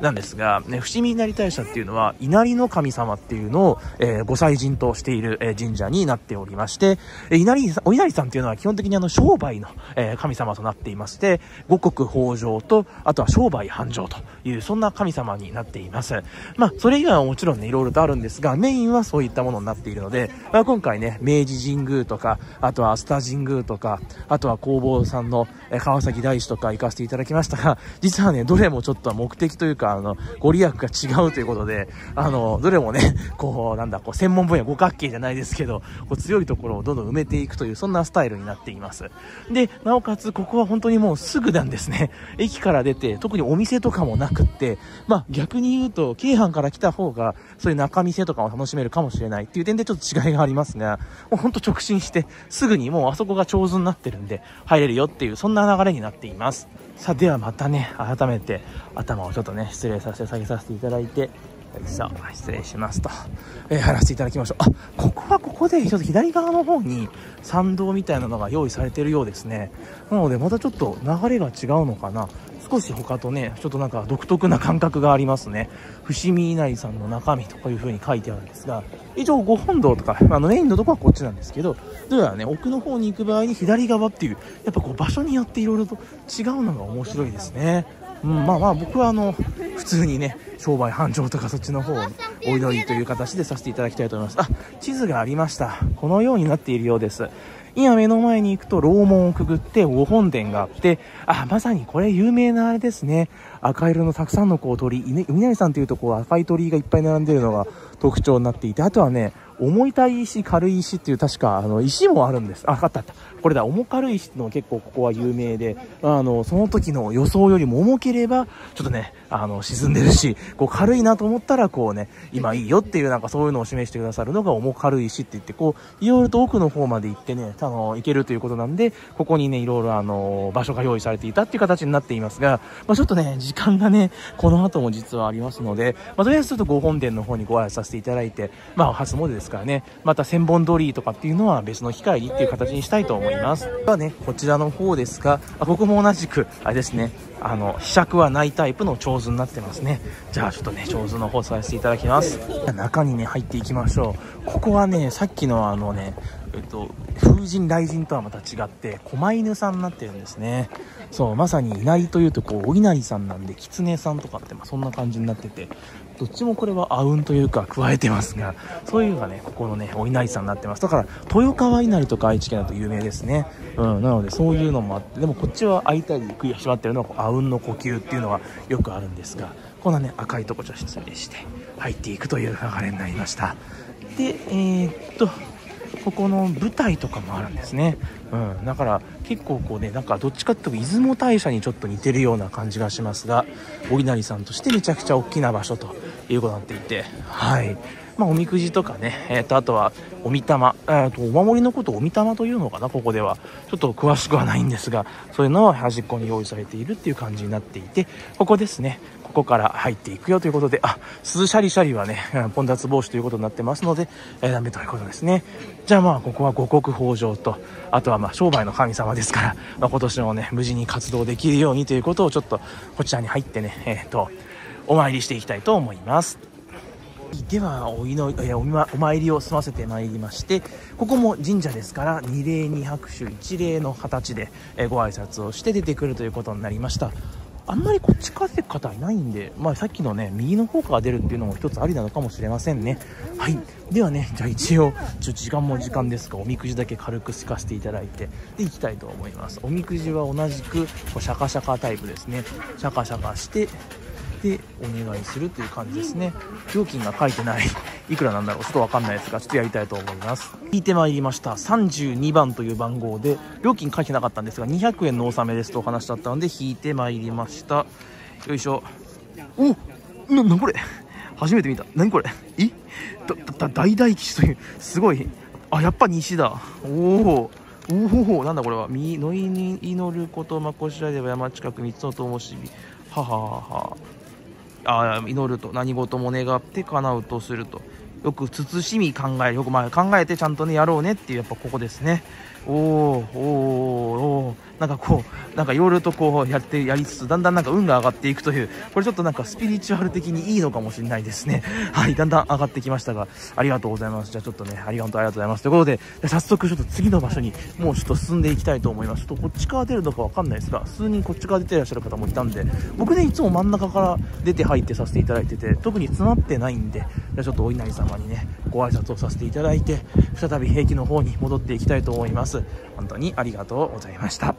なんですが、ね、伏見稲荷大社っていうのは稲荷の神様っていうのを、ご祭神としている、神社になっておりまして、お稲荷さんっていうのは基本的に商売の、神様となっていまして、五穀豊穣とあとは商売繁盛というそんな神様になっています。それ以外はもちろんねいろいろとあるんですが、メインはそういったものになっているので、今回ね明治神宮とかあとは飛鳥神宮とかあとは弘法さんの、川崎大師とか行かせていただきましたが、実はねどれもちょっと目的というかご利益が違うということで、どれもねこう専門分野、五角形じゃないですけどこう強いところをどんどん埋めていくというそんなスタイルになっています。でなおかつここは本当にもうすぐなんですね。駅から出て特にお店とかもなくって、逆に言うと京阪から来た方がそういう中店とかを楽しめるかもしれないっていう点でちょっと違いがありますが、もうほんと直進してすぐにもうあそこが手水になってるんで入れるよっていうそんな流れになっています。さあではまたね改めて頭をちょっとね失礼させて下げさせていただいて、さあ失礼しますと、やらせていただきましょう。ここはここでちょっと左側の方に参道みたいなのが用意されているようですね。なのでまたちょっと流れが違うのかな、少し他とねちょっとなんか独特な感覚がありますね。伏見稲荷さんの中身とかいう風に書いてあるんですが、一応ご本堂とかメインのとこはこっちなんですけど、どうやらね奥の方に行く場合に左側っていう、やっぱこう場所によっていろいろと違うのが面白いですね。僕は普通にね商売繁盛とかそっちの方をお祈りという形でさせていただきたいと思います。地図がありました。このようになっているようです。今目の前に行くと楼門をくぐって御本殿があって、まさにこれ有名なあれですね、赤色のたくさんのこう鳥居、稲荷さんというとこう赤い鳥居がいっぱい並んでいるのが特徴になっていて、あとはね重たい石、軽い石っていう確か石もあるんです。あったこれだ、重軽石の結構ここは有名で、その時の予想よりも重ければちょっとね沈んでるし、こう軽いなと思ったらこうね今いいよっていうなんかそういうのを示してくださるのが重軽石って言って、こういろいろと奥の方まで行ってね行けるということなんで、ここにねいろいろ場所が用意されていたっていう形になっていますが、ちょっとね時間がねこの後も実はありますので、とりあえずちょっとご本殿の方にご挨拶させていただいて、初詣ですからね、また千本通りとかっていうのは別の機会にっていう形にしたいと思います。ではねこちらの方ですが、ここも同じくあれですね、ひしゃくはないタイプの手水になってますね。じゃあちょっとね手水の方させていただきます。中にね入っていきましょう。ここはねさっきの風神雷神とはまた違って狛犬さんになってるんですね。そう、まさに稲荷というとこうお稲荷さんなんで狐さんとかってそんな感じになってて、どっちもこれはあうんというか加えてますが、そういうのがねここのねお稲荷さんになってます。だから豊川稲荷とか愛知県だと有名ですね。なのでそういうのもあって、でもこっちは開いたり食い閉まってるのはあうんの呼吸っていうのがよくあるんですが、こんなね赤いとこちょっと失礼して入っていくという流れになりました。でここの舞台とかもあるんですね。だから結構こうねなんかどっちかっていうと出雲大社にちょっと似てるような感じがしますが、お稲荷さんとしてめちゃくちゃ大きな場所ということになっていて、まあ、おみくじとかね、あとはおみたま、お守りのことをおみたまというのかな、ここではちょっと詳しくはないんですが、そういうのは端っこに用意されているっていう感じになっていて、ここですね、ここから入っていくよということで、あ、鈴シャリシャリはね混雑防止ということになってますので、ダメということですね。じゃあまあここは五穀豊穣と、あとはまあ商売の神様ですから、まあ、今年もね無事に活動できるようにということをちょっとこちらに入ってね、お参りしていきたいと思います。ではお参りを済ませてまいりまして、ここも神社ですから二礼二拍手一礼の形でご挨拶をして出てくるということになりました。あんまりこっちから出る方いないんで、まあ、さっきのね右の方から出るっていうのも一つありなのかもしれませんね。はい、ではね、じゃあ一応時間も時間ですが、おみくじだけ軽くすかせていただいてでいきたいと思います。おみくじは同じくシャカシャカタイプですね。シャカシャカしてでお願いするという感じですね。料金が書いてないいくらなんだろう、ちょっとわかんないですが、ちょっとやりたいと思います。引いてまいりました。32番という番号で、料金書いてなかったんですが200円の納めですとお話だったので引いてまいりました。よいしょ。おっ、なんこれ、初めて見た。何これ、え、大大吉という、すごい。あ、やっぱ西だ。おおおお、なんだこれは。身のいに祈ることまこしらえれば山近く三つの灯火、はははは、あ、祈ると何事も願って叶うとすると、よく慎み考える、よくまあ考えてちゃんとねやろうねっていう、やっぱここですね。おーおーおー、なんかこう、なんかいろいろとこうやりつつ、だんだんなんか運が上がっていくという、これちょっとなんかスピリチュアル的にいいのかもしれないですね。はい、だんだん上がってきましたが、ありがとうございます。じゃあちょっとね、ありがとうございますということで、早速ちょっと次の場所にもうちょっと進んでいきたいと思います。ちょっとこっちから出るのかわかんないですが、数人こっちから出てらっしゃる方もいたんで、僕ねいつも真ん中から出て入ってさせていただいてて、特に詰まってないんで、じゃあちょっとお稲荷様にねご挨拶をさせていただいて、再び平気の方に戻っていきたいと思います。本当にありがとうございました。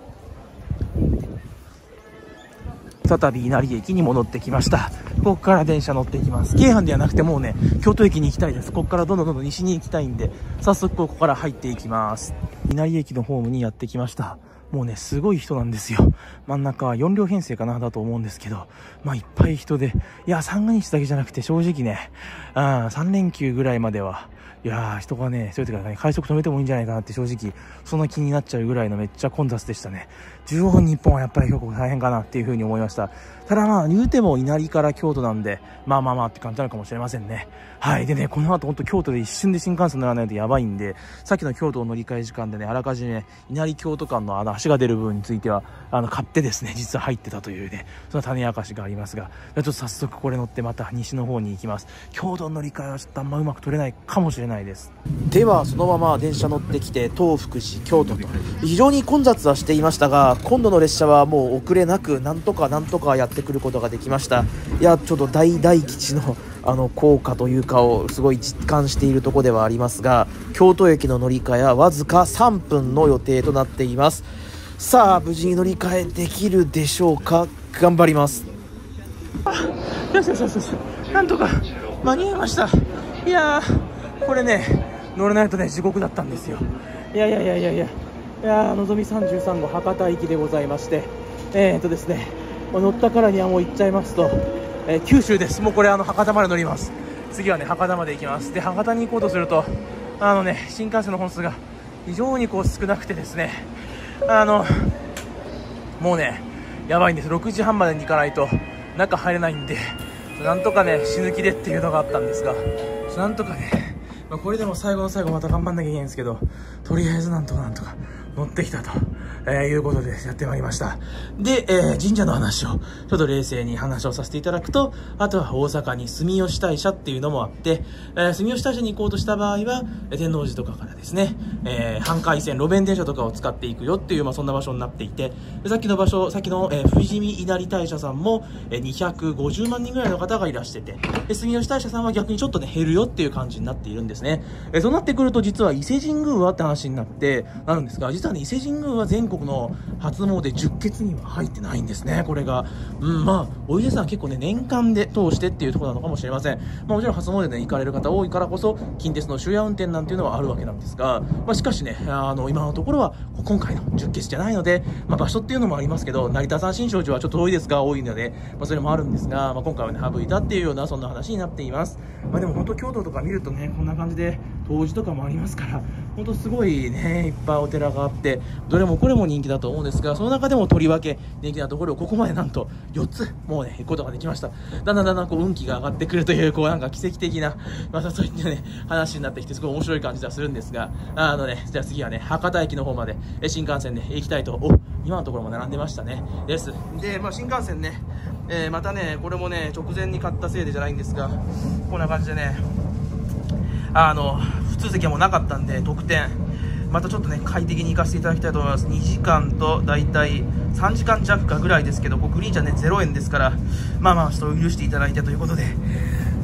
再び稲荷駅に戻ってきました。ここから電車乗っていきます。京阪ではなくてもうね京都駅に行きたいです。ここからどんどん西に行きたいんで、早速ここから入っていきます。稲荷駅のホームにやってきました。もうねすごい人なんですよ。真ん中は4両編成かなだと思うんですけど、まあいっぱい人で、いや三が日だけじゃなくて正直ね、3連休ぐらいまではいやー人がね、そういう時はね、快速止めてもいいんじゃないかなって正直そんな気になっちゃうぐらいのめっちゃ混雑でしたね。中央日本はやっぱり結構大変かなっていう風に思いました。ただまあ言うても稲荷から京都なんで、まあまあまあって感じなのかもしれませんね。はい、でねこの後ほんと京都で一瞬で新幹線乗らないとやばいんで、さっきの京都の乗り換え時間でねあらかじめ稲荷京都間の足が出る部分については買ってですね、実は入ってたというね、その種明かしがありますが、ちょっと早速これ乗ってまた西の方に行きます。京都の乗り換えはちょっとあんまうまく取れないかもしれないです。ではそのまま電車乗ってきて東福寺京都と非常に混雑はしていましたが、今度の列車はもう遅れなくなんとかやってくることができました。いやちょっと大大吉の効果というかをすごい実感しているところではありますが、京都駅の乗り換えはわずか3分の予定となっています。さあ無事に乗り換えできるでしょうか。頑張ります。あ、よしよしよしよし、なんとか間に合いました。いやーこれね乗れないとね地獄だったんですよ。いやのぞみ33号博多行きでございまして、ですね乗ったからにはもう行っちゃいますと、九州です。もうこれ博多まで乗ります。次はね博多まで行きます。で博多に行こうとすると新幹線の本数が非常にこう少なくてですね、もうねやばいんです。6時半までに行かないと中入れないんで、なんとかね死ぬ気でっていうのがあったんですが、なんとかね、まあ、これでも最後の最後また頑張んなきゃいけないんですけど、とりあえずなんとか乗ってきたと、いうことでやってまいりました。で、神社の話をちょっと冷静に話をさせていただくと、あとは大阪に住吉大社っていうのもあって、住吉大社に行こうとした場合は天王寺とかからですね、阪海線路面電車とかを使っていくよっていう、まあ、そんな場所になっていて、さっきの、富士見稲荷大社さんも250万人ぐらいの方がいらしてて、住吉大社さんは逆にちょっとね減るよっていう感じになっているんですね。そうなってくると実は伊勢神宮はって話になるんですが、実はね伊勢神宮は全国国の初詣十欠には入ってないんですね、これが。まあ、お伊勢さん結構ね、年間で通してっていうところなのかもしれません。もちろん初詣で、ね、行かれる方多いからこそ、近鉄の終夜運転なんていうのはあるわけなんですが、しかしね、今のところは今回の十欠じゃないので、場所っていうのもありますけど、成田山新勝寺はちょっと遠いですが、多いので、それもあるんですが、今回はね、省いたっていうような、そんな話になっています。でも本当、京都とか見るとね、こんな感じで、当時とかもありますから、本当すごいね、いっぱいお寺があって、どれもこれも人気だと思うんですが、その中でもとりわけ人気なところをここまでなんと4つもうね、行くことができました。だんだんこう運気が上がってくるという、こうなんか奇跡的な、そういったね、話になってきて、すごい面白い感じはするんですが、じゃあ次はね、博多駅の方まで新幹線で行きたいと、今のところも並んでましたね。です。で、新幹線ね、またね、これもね、直前に買ったせいでじゃないんですが、こんな感じでね、普通席はもうなかったんで、特典またちょっとね快適に行かせていただきたいと思います。2時間とだいたい3時間弱かぐらいですけど、グリーン車ね0円ですから、ちょっと許していただいてということで、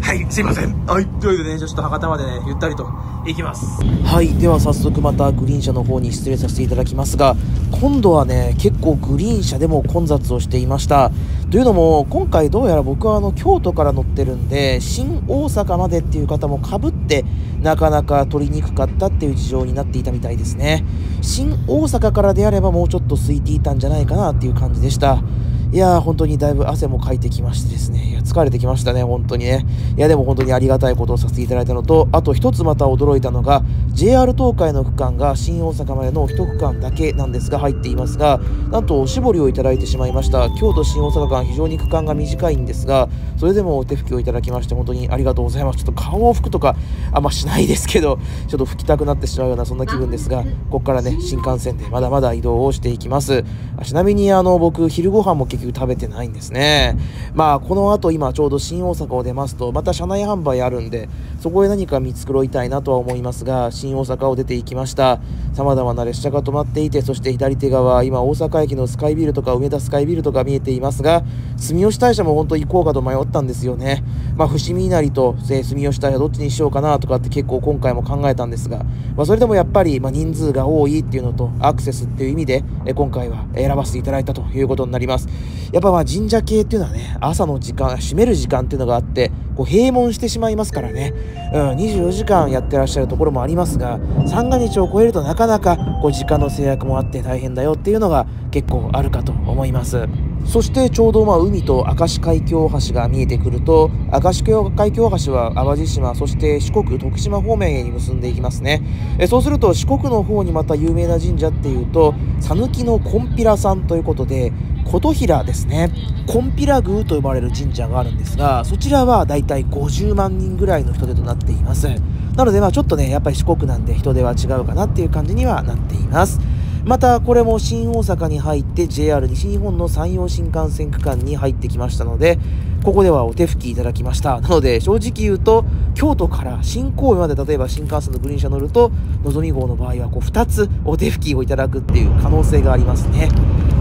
はい、すいません。はい、ということでね、ちょっと博多までねゆったりと行きます。はい、では早速またグリーン車の方に失礼させていただきますが、今度はね、結構グリーン車でも混雑をしていました。というのも、今回どうやら僕は京都から乗ってるんで、新大阪までっていう方もかぶって、なかなか取りにくかったっていう事情になっていたみたいですね。新大阪からであればもうちょっと空いていたんじゃないかなっていう感じでした。いやー、本当にだいぶ汗もかいてきましてですね、いや疲れてきましたね、本当にね。いや、でも本当にありがたいことをさせていただいたのと、あと一つまた驚いたのが、JR 東海の区間が新大阪までの1区間だけなんですが、入っていますが、なんとおしぼりをいただいてしまいました。京都新大阪間、非常に区間が短いんですが、それでもお手拭きをいただきまして、本当にありがとうございます。ちょっと顔を拭くとか、あんましないですけど、ちょっと拭きたくなってしまうような、そんな気分ですが、ここからね、新幹線でまだまだ移動をしていきます。ちなみに、僕、昼ご飯も結局食べてないんですね。この後今ちょうど新大阪を出ますと、また車内販売あるんで、そこへ何か見繕いたいなとは思いますが、新大阪を出ていきました。様々な列車が止まっていて、そして左手側、今大阪駅のスカイビルとか梅田スカイビルとか見えていますが、住吉大社も本当行こうかと迷ったんですよね。伏見稲荷と住吉大社どっちにしようかなとかって結構今回も考えたんですが、それでもやっぱり人数が多いっていうのとアクセスっていう意味で今回は選ばせていただいたということになります。やっぱ神社系っていうのはね、朝の時間、閉める時間っていうのがあって、閉門してしまいますからね、24時間やってらっしゃるところもありますが、三が日を超えるとなかなか時間の制約もあって大変だよっていうのが結構あるかと思います。そしてちょうど海と明石海峡大橋が見えてくると、明石海峡大橋は淡路島、そして四国、徳島方面へに結んでいきますね。そうすると四国の方にまた有名な神社っていうと、讃岐のこんぴらさんということで、琴平ですね、こんぴら宮と呼ばれる神社があるんですが、そちらはだいたい50万人ぐらいの人出となっています。なのでちょっとね、やっぱり四国なんで人出は違うかなっていう感じにはなっています。またこれも新大阪に入って JR 西日本の山陽新幹線区間に入ってきましたので、ここではお手拭きいただきました。なので正直言うと、京都から新神戸まで例えば新幹線のグリーン車乗ると、のぞみ号の場合は2つお手拭きをいただくっていう可能性がありますね。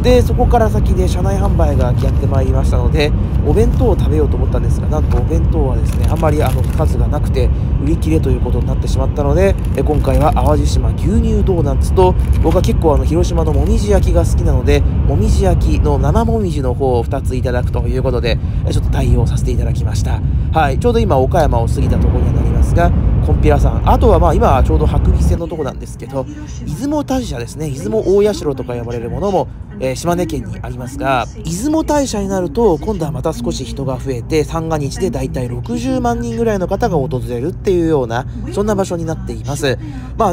で、そこから先で車内販売がやってまいりましたので、お弁当を食べようと思ったんですが、なんとお弁当はですね、あんまり数がなくて売り切れということになってしまったので、今回は淡路島牛乳ドーナツと、僕は結構広島のもみじ焼きが好きなので、もみじ焼きの生もみじの方を2ついただくということで、ちょっと対応させていただきました。はい、ちょうど今岡山を過ぎたところになりますが、こんぴらさん、あとは今ちょうど白尾線のとこなんですけど、出雲大社ですね、出雲大社とか呼ばれるものも、島根県にありますが、出雲大社になると今度はまた少し人が増えて、三が日でだいたい60万人ぐらいの方が訪れるっていうような、そんな場所になっています。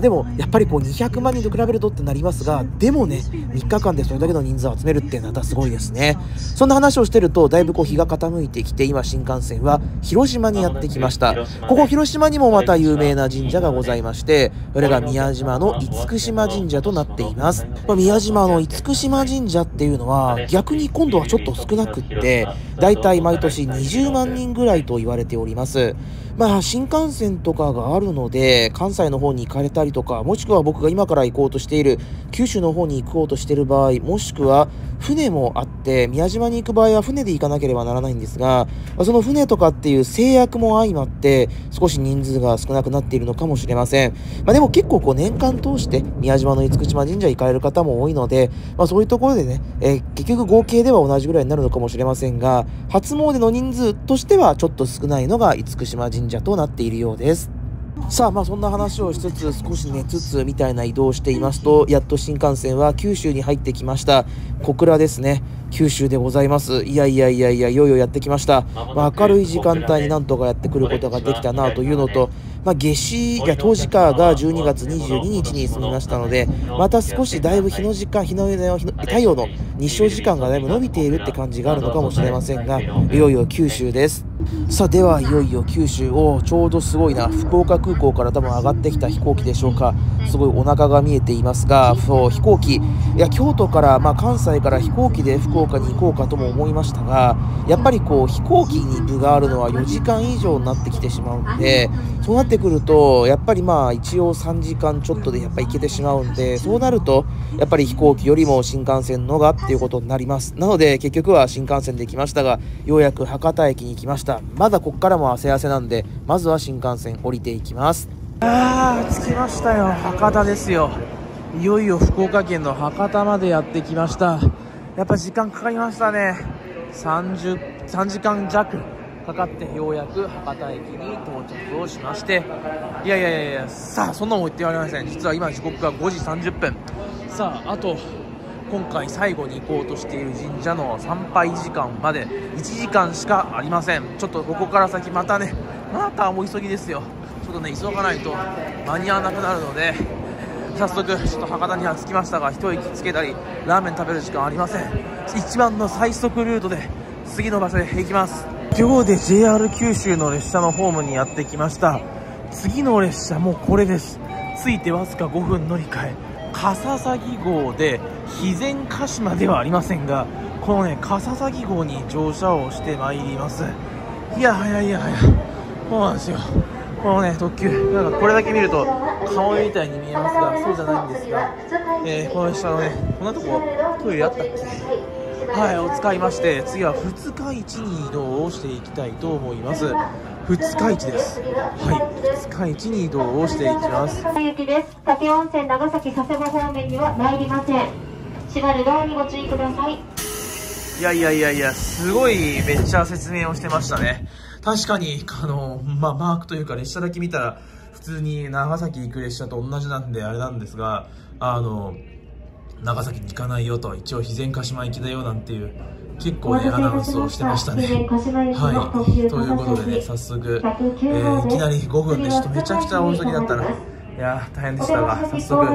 でもやっぱり200万人と比べるとってなりますが、でもね、3日間でそれだけの人数を集めるってまたすごいですね。そんな話をしてるとだいぶ日が傾いてきて、今新幹線は広島にやってきました。ここ広島にもまた有名な神社がございまして、これが宮島の厳島神社となっています。宮島の厳島神社っていうのは逆に今度はちょっと少なくって、だいたい毎年20万人ぐらいと言われております。まあ、新幹線とかがあるので、関西の方に行かれたりとか、もしくは僕が今から行こうとしている九州の方に行こうとしている場合、もしくは船もあって、宮島に行く場合は船で行かなければならないんですが、その船とかっていう制約も相まって、少し人数が少なくなっているのかもしれません。まあ、でも結構こう年間通して宮島の厳島神社行かれる方も多いので、まあ、そういうところでね、結局合計では同じぐらいになるのかもしれませんが、初詣の人数としてはちょっと少ないのが厳島神社となっているようです。さあ、まあそんな話をしつつ、少し寝つつみたいな移動をしていますと、やっと新幹線は九州に入ってきました。小倉ですね。九州でございます。いやいよいよやってきました。まあ、明るい時間帯になんとかやってくることができたなというのと、まあ、当時かが12月22日に済みましたので、また少しだいぶ日の時間、太陽の日照時間がだいぶ伸びているって感じがあるのかもしれませんが、いよいよ九州です。さあ、ではいよいよ九州を、ちょうどすごいな、福岡空港から多分上がってきた飛行機でしょうか。すごいお腹が見えていますが、そう飛行機、いや京都から、まあ、関西から飛行機で福岡に行こうかとも思いましたが、やっぱりこう飛行機に分があるのは4時間以上になってきてしまうので、そうなってくるとやっぱりまあ一応3時間ちょっとでやっぱ行けてしまうんで、そうなるとやっぱり飛行機よりも新幹線のがっていうことになります。なので結局は新幹線で来ましたが、ようやく博多駅に来ました。まだこっからも汗なんで、まずは新幹線降りていきます。あー、着きましたよ。博多ですよ。いよいよ福岡県の博多までやってきました。やっぱ時間かかりましたね。3時間弱かかって、ようやく博多駅に到着をしまして、さあそんなもん言ってはありません。実は今時刻が5時30分。さあ、あと今回最後に行こうとしている神社の参拝時間まで1時間しかありません。ちょっとここから先またね、お急ぎですよ。ちょっとね、急がないと間に合わなくなるので、早速ちょっと博多には着きましたが、一息つけたりラーメン食べる時間ありません。一番の最速ルートで次の場所へ行きます。今日で JR 九州の列車のホームにやってきました。次の列車もこれです。着いてわずか5分乗り換え、笠崎号で、肥前鹿島ではありませんが、このね、笠崎号に乗車をしてまいります。いや、そうなんですよ。このね、特急、なんかこれだけ見ると顔みたいに見えますが、そうじゃないんですが、この下のね、こんなとこトイレあったっけ、を使いまして、次は二日市に移動をしていきたいと思います。二日市です。二日市に移動をしていきます。武雄温泉、長崎佐世保方面には参りません。しばる道にご注意ください。すごいめっちゃ説明をしてましたね。確かにマークというか、列車だけ見たら普通に長崎行く列車と同じなんであれなんですが、長崎に行かないよと、一応肥前鹿島行きだよなんていう。結構ね、アナウンスをしてましたね。ということでね、早速、いきなり5分で、ちょっとめちゃくちゃ大急ぎだったら、大変でしたが、早速、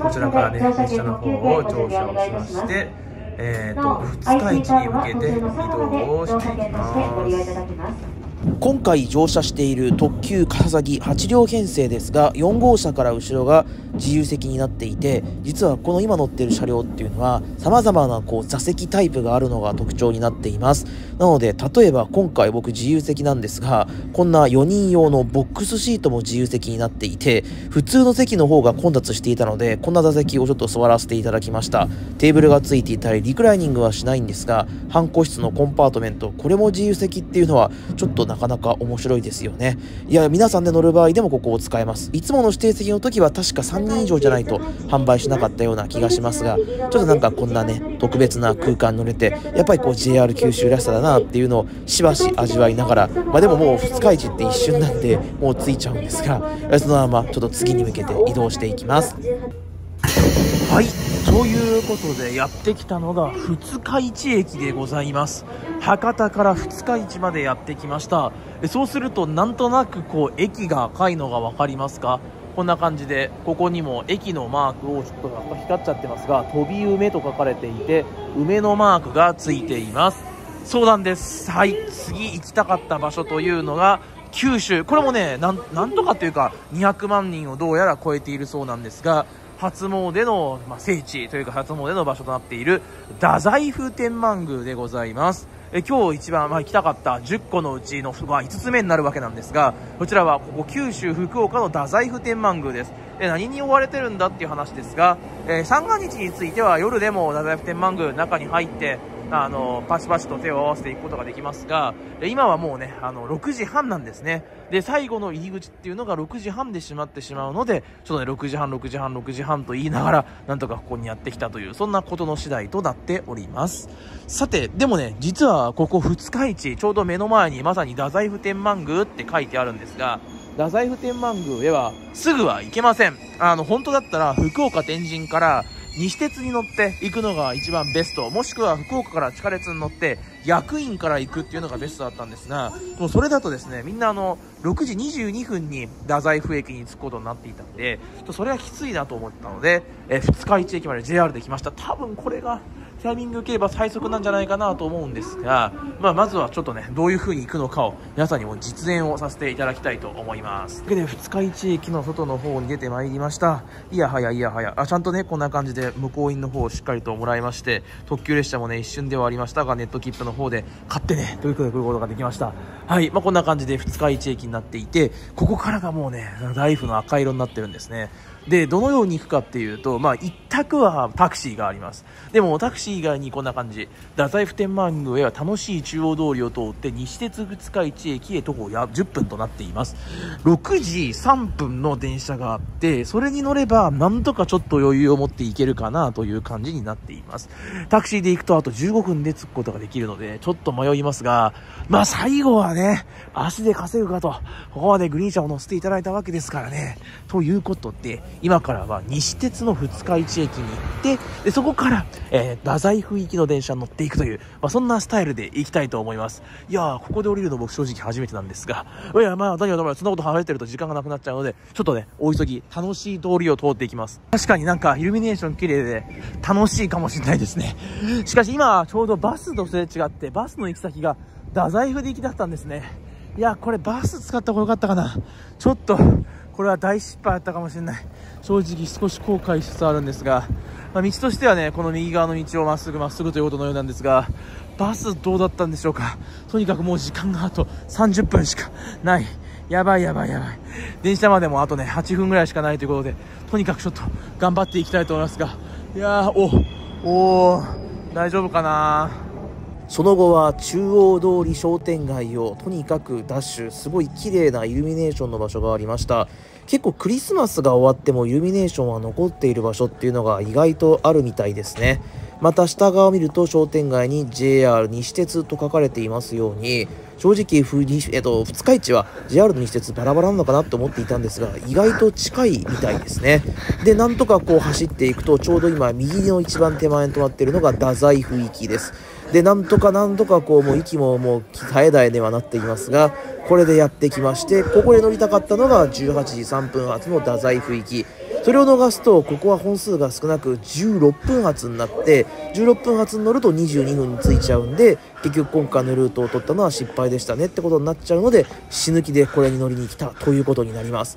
こちらからね、列車の方を乗車をしまして、二日市に向けて移動をしていきます。今回乗車している特急かささぎ8両編成ですが、4号車から後ろが自由席になっていて、実はこの今乗っている車両っていうのは様々なこう座席タイプがあるのが特徴になっています。なので、例えば今回僕自由席なんですが、こんな4人用のボックスシートも自由席になっていて、普通の席の方が混雑していたので、こんな座席をちょっと座らせていただきました。テーブルがついていたり、リクライニングはしないんですが、半個室のコンパートメント、これも自由席っていうのはちょっとなかなか面白いですよね。いや、皆さんで乗る場合でもここを使えます。いつもの指定席の時は確か3人以上じゃないと販売しなかったような気がしますが、ちょっとなんかこんなね、特別な空間に乗れて、やっぱりこう JR 九州らしさだなっていうのをしばし味わいながら、まあ、でももう二日市って一瞬なんで、もう着いちゃうんですが、そのままちょっと次に向けて移動していきます。ということで、やってきたのが二日市駅でございます。博多から二日市までやってきました。そうすると、なんとなくこう駅が赤いのが分かりますか。こんな感じで、ここにも駅のマークをちょっと光っちゃってますが、飛び梅と書かれていて、梅のマークがついています。そうなんです。次行きたかった場所というのが九州。これもね、なんとかというか200万人をどうやら超えているそうなんですが、初詣の、聖地というか初詣の場所となっている太宰府天満宮でございます。今日一番行きたかった10個のうちの5つ目になるわけなんですが、こちらはここ九州福岡の太宰府天満宮です。何に追われてるんだっていう話ですが、三が日については夜でも太宰府天満宮の中に入ってパチパチと手を合わせていくことができますが、今はもうね6時半なんですね。で最後の入り口っていうのが6時半で閉まってしまうので、ちょっとね6時半と言いながらなんとかここにやってきたという、そんなことの次第となっております。さてでもね、実はここ二日市、ちょうど目の前にまさに太宰府天満宮って書いてあるんですが、太宰府天満宮へはすぐは行けません。本当だったら福岡天神から西鉄に乗って行くのが一番ベスト、もしくは福岡から地下鉄に乗って役員から行くっていうのがベストだったんですが、もうそれだとですね、みんな6時22分に太宰府駅に着くことになっていたんで、ちょっとそれはきついなと思ったので、二日市駅まで JR で来ました。多分これがタイミング競馬最速なんじゃないかなと思うんですが、まずはちょっとね、どういう風に行くのかを皆さんにも実演をさせていただきたいと思います。というわけで二日市駅の外の方に出てまいりました。いやはやちゃんとねこんな感じで向こう院の方をしっかりともらいまして、特急列車もね一瞬ではありましたがネット切符の方で買ってねということで来ることができました。はい、こんな感じで二日市駅になっていて、ここからがもうねライフの赤色になってるんですね。でどのように行くかっていうと、一択はタクシーがあります。でもタクシー以外にこんな感じ、太宰府天満宮へは楽しい中央通りを通って西鉄二日市駅へ徒歩10分となっています。6時3分の電車があって、それに乗ればなんとかちょっと余裕を持っていけるかなという感じになっています。タクシーで行くとあと15分で着くことができるのでちょっと迷いますが、最後はね足で稼ぐかと、ここまでグリーン車を乗せていただいたわけですからね。ということで今からは西鉄の二日市駅に行って、でそこから太宰府行きの電車に乗っていくという、そんなスタイルで行きたいと思います。いやー、ここで降りるの僕正直初めてなんですが、そんなこと離れてると時間がなくなっちゃうので、ちょっとねお急ぎ楽しい通りを通っていきます。確かになんかイルミネーション綺麗で楽しいかもしれないですね。しかし今ちょうどバスとすれ違って、バスの行き先が太宰府で行きだったんですね。いやー、これバス使った方が良かったかな。ちょっとこれは大失敗だったかもしれない。正直少し後悔しつつあるんですが、道としてはねこの右側の道をまっすぐということのようなんですが、バスどうだったんでしょうか。とにかくもう時間があと30分しかない。やばい。電車までもあとね8分ぐらいしかないということで、とにかくちょっと頑張っていきたいと思いますが、いやー、おー大丈夫かな。その後は中央通り商店街をとにかくダッシュ、すごい綺麗なイルミネーションの場所がありました。結構クリスマスが終わってもイルミネーションは残っている場所っていうのが意外とあるみたいですね。また下側を見ると商店街に JR 西鉄と書かれていますように、正直二日市は JR の西鉄バラバラなのかなと思っていたんですが、意外と近いみたいですね。でなんとかこう走っていくと、ちょうど今右の一番手前に止まっているのが太宰府行きです。でなんとかこうもう息ももう絶え絶えではなっていますが、これでやってきまして、ここで乗りたかったのが18時3分発の太宰府行き。それを逃すとここは本数が少なく16分発になって、16分発に乗ると22分に着いちゃうんで、結局今回のルートを取ったのは失敗でしたねってことになっちゃうので、死ぬ気でこれに乗りに来たということになります。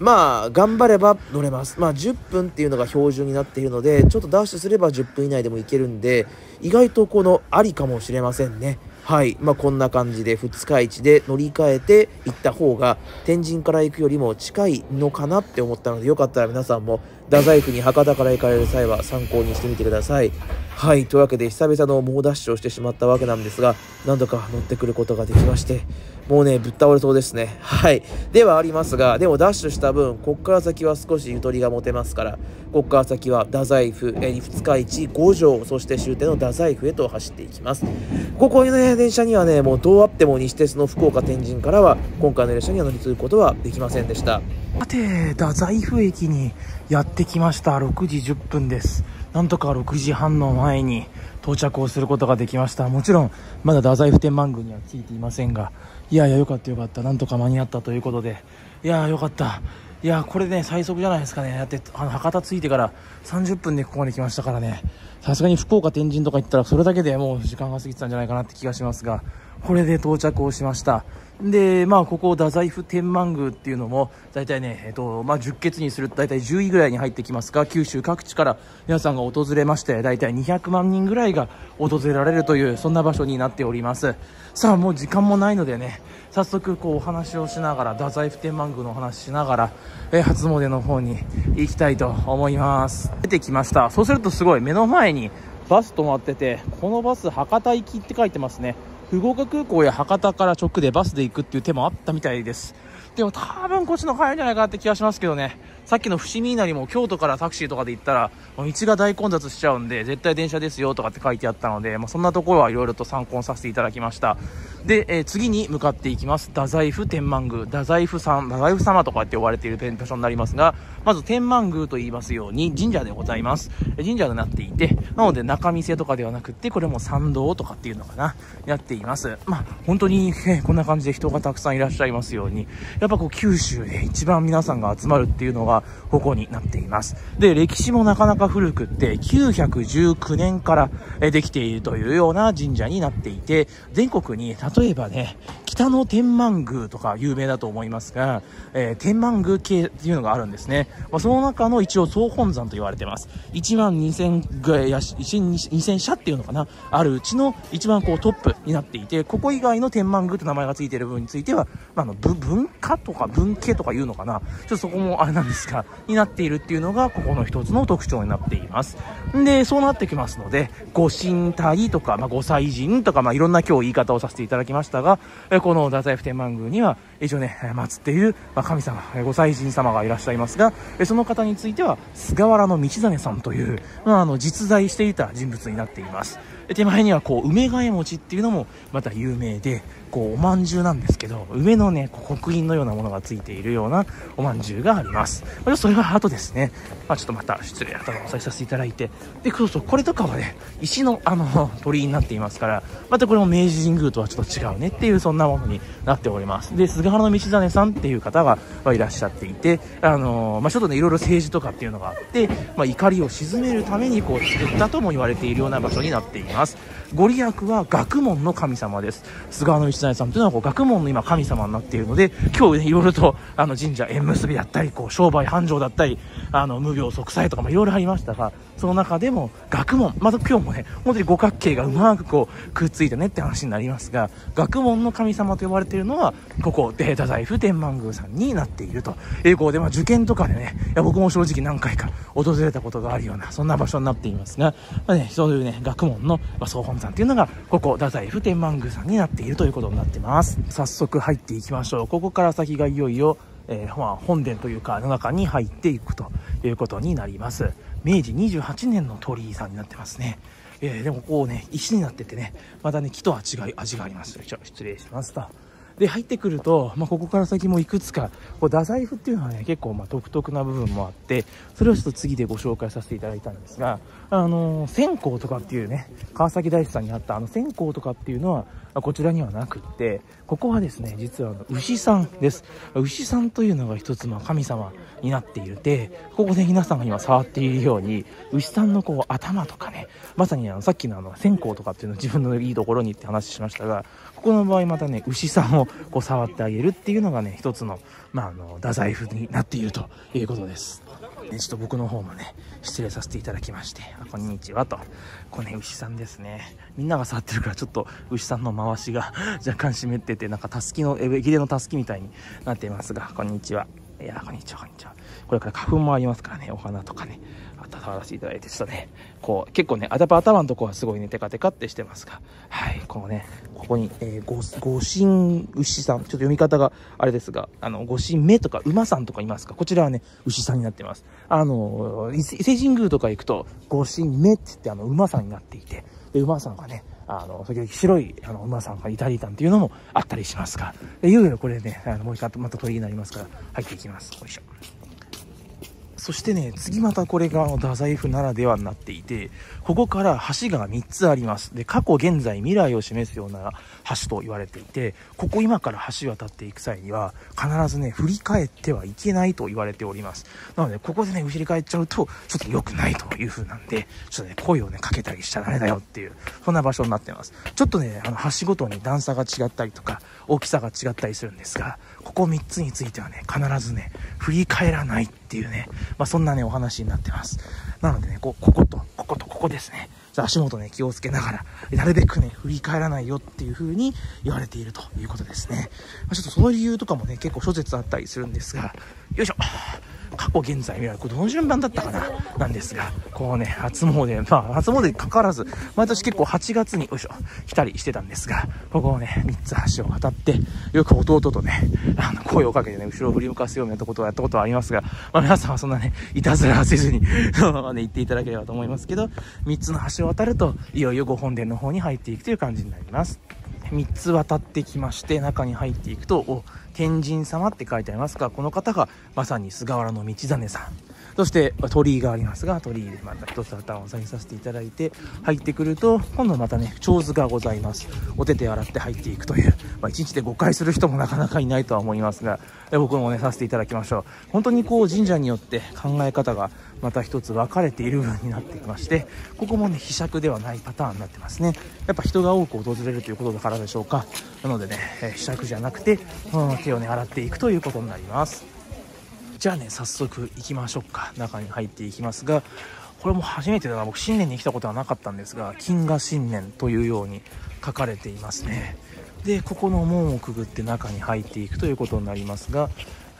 頑張れば乗れます。10分っていうのが標準になっているので、ちょっとダッシュすれば10分以内でもいけるんで、意外とこのありかもしれませんね。はい、こんな感じで二日市で乗り換えて行った方が天神から行くよりも近いのかなって思ったので、よかったら皆さんも太宰府に博多から行かれる際は参考にしてみてください。はい、というわけで久々の猛ダッシュをしてしまったわけなんですが、何度か乗ってくることができまして、もうねぶっ倒れそうですね。はいではありますが、でもダッシュした分こっから先は少しゆとりが持てますから、こっから先は太宰府、二日市、五条、そして終点の太宰府へと走っていきます。ここにね電車にはねもうどうあっても西鉄の福岡天神からは今回の列車には乗り継ぐことはできませんでした。さて太宰府駅にやってきました。6時10分です。なんとか6時半の前に到着をすることができました。もちろんまだ太宰府天満宮には着いていませんが、いやよかったよかった、なんとか間に合ったということで、いやよかった。いやこれね最速じゃないですかね。だって博多着いてから30分でここまで来ましたからね、さすがに福岡、天神とか行ったらそれだけでもう時間が過ぎてたんじゃないかなって気がしますが、これで到着をしました。でまあここ太宰府天満宮っていうのも大体ね、10月にすると大体10位ぐらいに入ってきますが、九州各地から皆さんが訪れまして、大体200万人ぐらいが訪れられるというそんな場所になっております。さあもう時間もないのでね、早速こうお話をしながら、太宰府天満宮のお話しながら初詣の方に行きたいと思います。出てきました。そうするとすごい目の前にバス止まってて、このバス博多行きって書いてますね。福岡空港や博多から直でバスで行くっていう手もあったみたいです。でも多分こっちの方が早いんじゃないかなって気がしますけどね。さっきの伏見稲荷も京都からタクシーとかで行ったら道が大混雑しちゃうんで絶対電車ですよとかって書いてあったので、まあ、そんなところはいろいろと参考にさせていただきました。で、次に向かっていきます。太宰府天満宮、太宰府様とかって呼ばれている場所になりますが、まず天満宮と言いますように神社でございます。神社になっていて、なので仲見世とかではなくて、これも参道とかっていうのかな、やっています。まあ本当にこんな感じで人がたくさんいらっしゃいますように、やっぱこう九州で一番皆さんが集まるっていうのがここになっています。で歴史もなかなか古くって、919年からできているというような神社になっていて、全国に例えばね北の天満宮とか有名だと思いますが、天満宮系っていうのがあるんですね。まあ、その中の一応総本山と言われてます。1万2000社っていうのかな、あるうちの一番こうトップになっていて、ここ以外の天満宮と名前がついている部分については、まあ、文化とか文系とかいうのかな、ちょっとそこもあれなんですがになっているっていうのがここの一つの特徴になっています。でそうなってきますので、御神体とか、まあ、御祭神とか、まあ、いろんな今日言い方をさせていただきましたが、この太宰府天満宮には一応ね祀っている神様、御祭神様がいらっしゃいますが、その方については菅原道真さんという、実在していた人物になっています。手前にはこう梅ヶ枝餅っていうのもまた有名で、こうおまんじゅうなんですけど、梅のね刻印のようなものがついているようなおまんじゅうがあります。それは後ですね、ちょっとまた失礼なところをお伝えさせていただいて、でそうそうこれとかはね石の鳥居になっていますから、またこれも明治神宮とはちょっと違うねっていうそんなものになっております。で菅原道真さんっていう方がいらっしゃっていて、ちょっとねいろいろ政治とかっていうのがあって、怒りを鎮めるためにこう作ったとも言われているような場所になっています。ご利益は学問の神様です。菅原道真さんというのはこう学問の今神様になっているので、今日ねいろいろと神社縁結びだったり、こう商売繁盛だったり、無病息災とかもいろいろありましたが、その中でも学問、また今日もね本当に五角形がうまくこうくっついたねって話になりますが、学問の神様と呼ばれているのはここで太宰府天満宮さんになっているということで、受験とかでね、いや僕も正直何回か訪れたことがあるようなそんな場所になっていますが、そういうね学問の総本山というのがここ太宰府天満宮さんになっているということになってます。早速入っていきましょう。ここから先がいよいよ、本殿というかの中に入っていくということになります。明治28年の鳥居さんになってますね。でもこうね石になっててね、またね木とは違い味があります。失礼しますと。で入ってくると、ここから先もいくつかこう太宰府っていうのはね結構独特な部分もあって、それをちょっと次でご紹介させていただいたんですが、線香とかっていうね川崎大師さんにあった線香とかっていうのはこちらにはなくって、ここはですね実は牛さんです。牛さんというのが一つ神様になっていて、ここで皆さんが今触っているように牛さんのこう頭とかね、まさにさっきの線香とかっていうのを自分のいいところにって話しましたが、ここの場合またね牛さんをこう触ってあげるっていうのがね一つの、太宰府になっているということです。ちょっと僕の方もね失礼させていただきまして、こんにちはと。これね牛さんですね。みんなが触ってるからちょっと牛さんの回しが若干湿ってて、なんかたすきの駅伝のたすきみたいになっていますが、こんにちは。いやこんにちは。これから花粉もありますからね、お花とかね触らせていただいて、ちょっとねこう結構ね頭のところはすごいねテカテカってしてますが、はいこのねここに、ご神牛さん、ちょっと読み方があれですが、ご神目とか馬さんとかいますか、こちらはね牛さんになってます。伊勢神宮とか行くとご神目って言って馬さんになっていて、で馬さんがね先ほど白い馬さんがいたりたんっていうのもあったりしますが、いよいよこれねもう一回また鳥居になりますから入っていきます。よいしょ。そしてね、次またこれが太宰府ならではになっていて、ここから橋が3つあります。で、過去、現在、未来を示すような橋と言われていて、ここ今から橋渡っていく際には、必ずね、振り返ってはいけないと言われております。なので、ここでね、振り返っちゃうと、ちょっと良くないという風なんで、ちょっとね、声をね、かけたりしちゃダメだよっていう、そんな場所になってます。ちょっとね、橋ごとに段差が違ったりとか、大きさが違ったりするんですが、ここ3つについてはね、必ずね、振り返らないっていうね、まあそんなね、お話になってます。なのでね、こことここですね。じゃあ足元ね、気をつけながら、なるべくね、振り返らないよっていう風に言われているということですね。まあ、ちょっとその理由とかもね、結構諸説あったりするんですが、よいしょ。過去、現在、未来、これどの順番だったかななんですが、こうね、初詣、まあ、初詣にかかわらず、毎年結構8月に、よいしょ、来たりしてたんですが、ここをね、3つ橋を渡って、よく弟とね、声をかけてね、後ろを振り向かすようなことをやったことはありますが、まあ、皆さんはそんなね、いたずらはせずに、そのままね、行っていただければと思いますけど、3つの橋を渡ると、いよいよ御本殿の方に入っていくという感じになります。3つ渡ってきまして、中に入っていくと、お、天神様って書いてありますが、この方がまさに菅原道真さん。そして鳥居がありますが、鳥居でまた一つ頭を下げさせていただいて、入ってくると、今度またね、手水がございます。お手手洗って入っていくという、まあ、1日で5回する人もなかなかいないとは思いますが、僕もね、させていただきましょう。本当にこう、神社によって考え方がまた一つ分かれているようになってきまして、ここもね、秘釈ではないパターンになってますね。やっぱ人が多く訪れるということだからでしょうか。なのでね、秘釈じゃなくて、この手をね、洗っていくということになります。じゃあね、早速行きましょうか。中に入っていきますが、これも初めてだから僕新年に来たことはなかったんですが、金河新年というように書かれていますね。で、ここの門をくぐって中に入っていくということになりますが、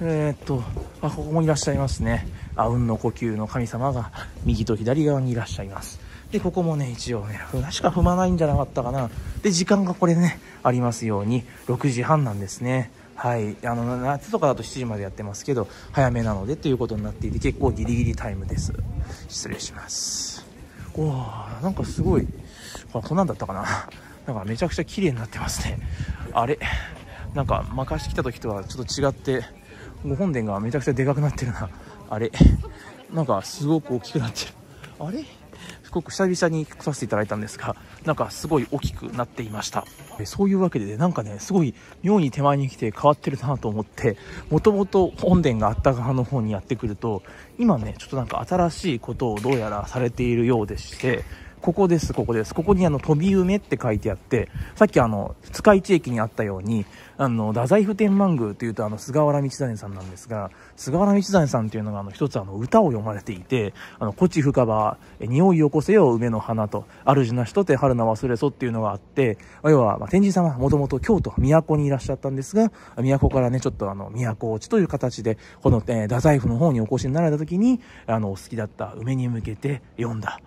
あ、ここもいらっしゃいますね。あうんの呼吸の神様が右と左側にいらっしゃいます。で、ここもね、一応ね、しか踏まないんじゃなかったかな。で、時間がこれね、ありますように、6時半なんですね。はい、夏とかだと7時までやってますけど、早めなのでということになっていて、結構ギリギリタイムです。失礼します。おー、なんかすごい、こんなんだったかな。なんかめちゃくちゃ綺麗になってますね。あれ、なんか任してきた時とはちょっと違って、御本殿がめちゃくちゃでかくなってるな。あれ、なんかすごく大きくなってる。あれ、すごく久々に来させていただいたんですが、なんかすごい大きくなっていました。そういうわけで、ね、なんかね、すごい妙に手前に来て変わってるなと思って、もともと本殿があった側の方にやってくると、今ね、ちょっとなんか新しいことをどうやらされているようでして、ここです。ここに飛び梅って書いてあって、さっき塚市駅にあったように、太宰府天満宮というと菅原道真さんなんですが、菅原道真さんというのが一つ歌を読まれていて、こち深場、匂いよこせよ梅の花と、主な人て春な忘れそっていうのがあって、要は、天神様はもともと京都、都にいらっしゃったんですが、都からね、ちょっと都落ちという形で、この、太宰府の方にお越しになられた時に、お好きだった梅に向けて詠んだ、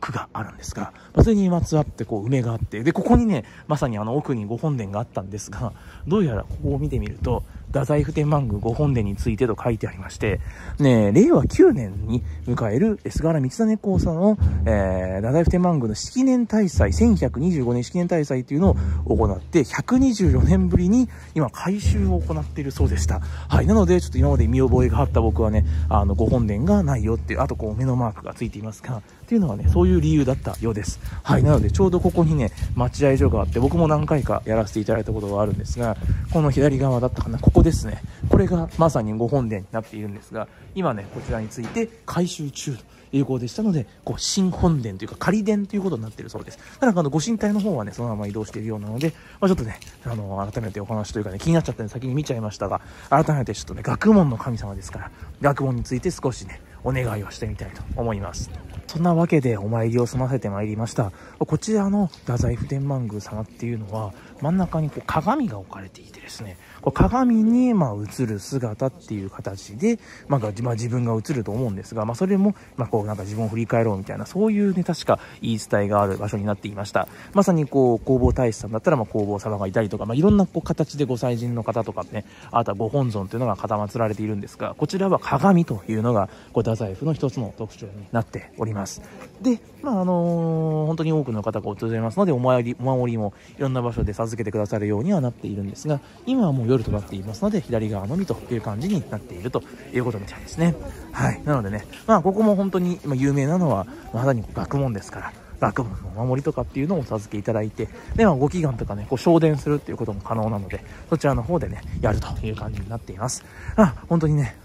句があるんですが、それにまつわってこう梅があって、で、ここにね、まさに奥に御本殿があったんですが、どうやらここを見てみると、太宰府天満宮御本殿についてと書いてありまして、ね、令和9年に迎える菅原道真公さんの、太宰府天満宮の式年大祭、1125年式年大祭というのを行って、124年ぶりに今改修を行っているそうでした。はい。なので、ちょっと今まで見覚えがあった僕はね、御本殿がないよっていう、あとこう目のマークがついていますが、っていうのはね、そういう理由だったようです。はい。なので、ちょうどここにね、待合所があって、僕も何回かやらせていただいたことがあるんですが、この左側だったかな、ここですね。これがまさに御本殿になっているんですが、今ね、こちらについて改修中ということでしたので、こう新本殿というか仮殿ということになっているそうです。ただご神体の方はね、そのまま移動しているようなので、まあ、ちょっとね、改めてお話というかね、気になっちゃったんで先に見ちゃいましたが、改めてちょっとね、学問の神様ですから、学問について少しね、お願いをしてみたいと思います。そんなわけでお参りを済ませてまいりました。こちらの太宰府天満宮様っていうのは、真ん中にこう鏡が置かれていてですね、こう鏡に映る姿っていう形で、自分が映ると思うんですが、それもこうなんか自分を振り返ろうみたいな、そういうね、確か言い伝えがある場所になっていました。まさにこう弘法大師さんだったら弘法様がいたりとか、いろんなこう形でご祭神の方とかね、あとはご本尊というのが固まつられているんですが、こちらは鏡というのがこう太宰府の一つの特徴になっております。で、本当に多くの方が訪れますので、お守りもいろんな場所で授預けてくださるようにはなっているんですが、今はもう夜となっていますので左側のみという感じになっているということみたいですね。はい、なのでね、まあここも本当に有名なのはまさに学問ですから、学問のお守りとかっていうのをお授けいただいて、ではご祈願とかね、こう昇殿するっていうことも可能なので、そちらの方でねやるという感じになっています。本当にね、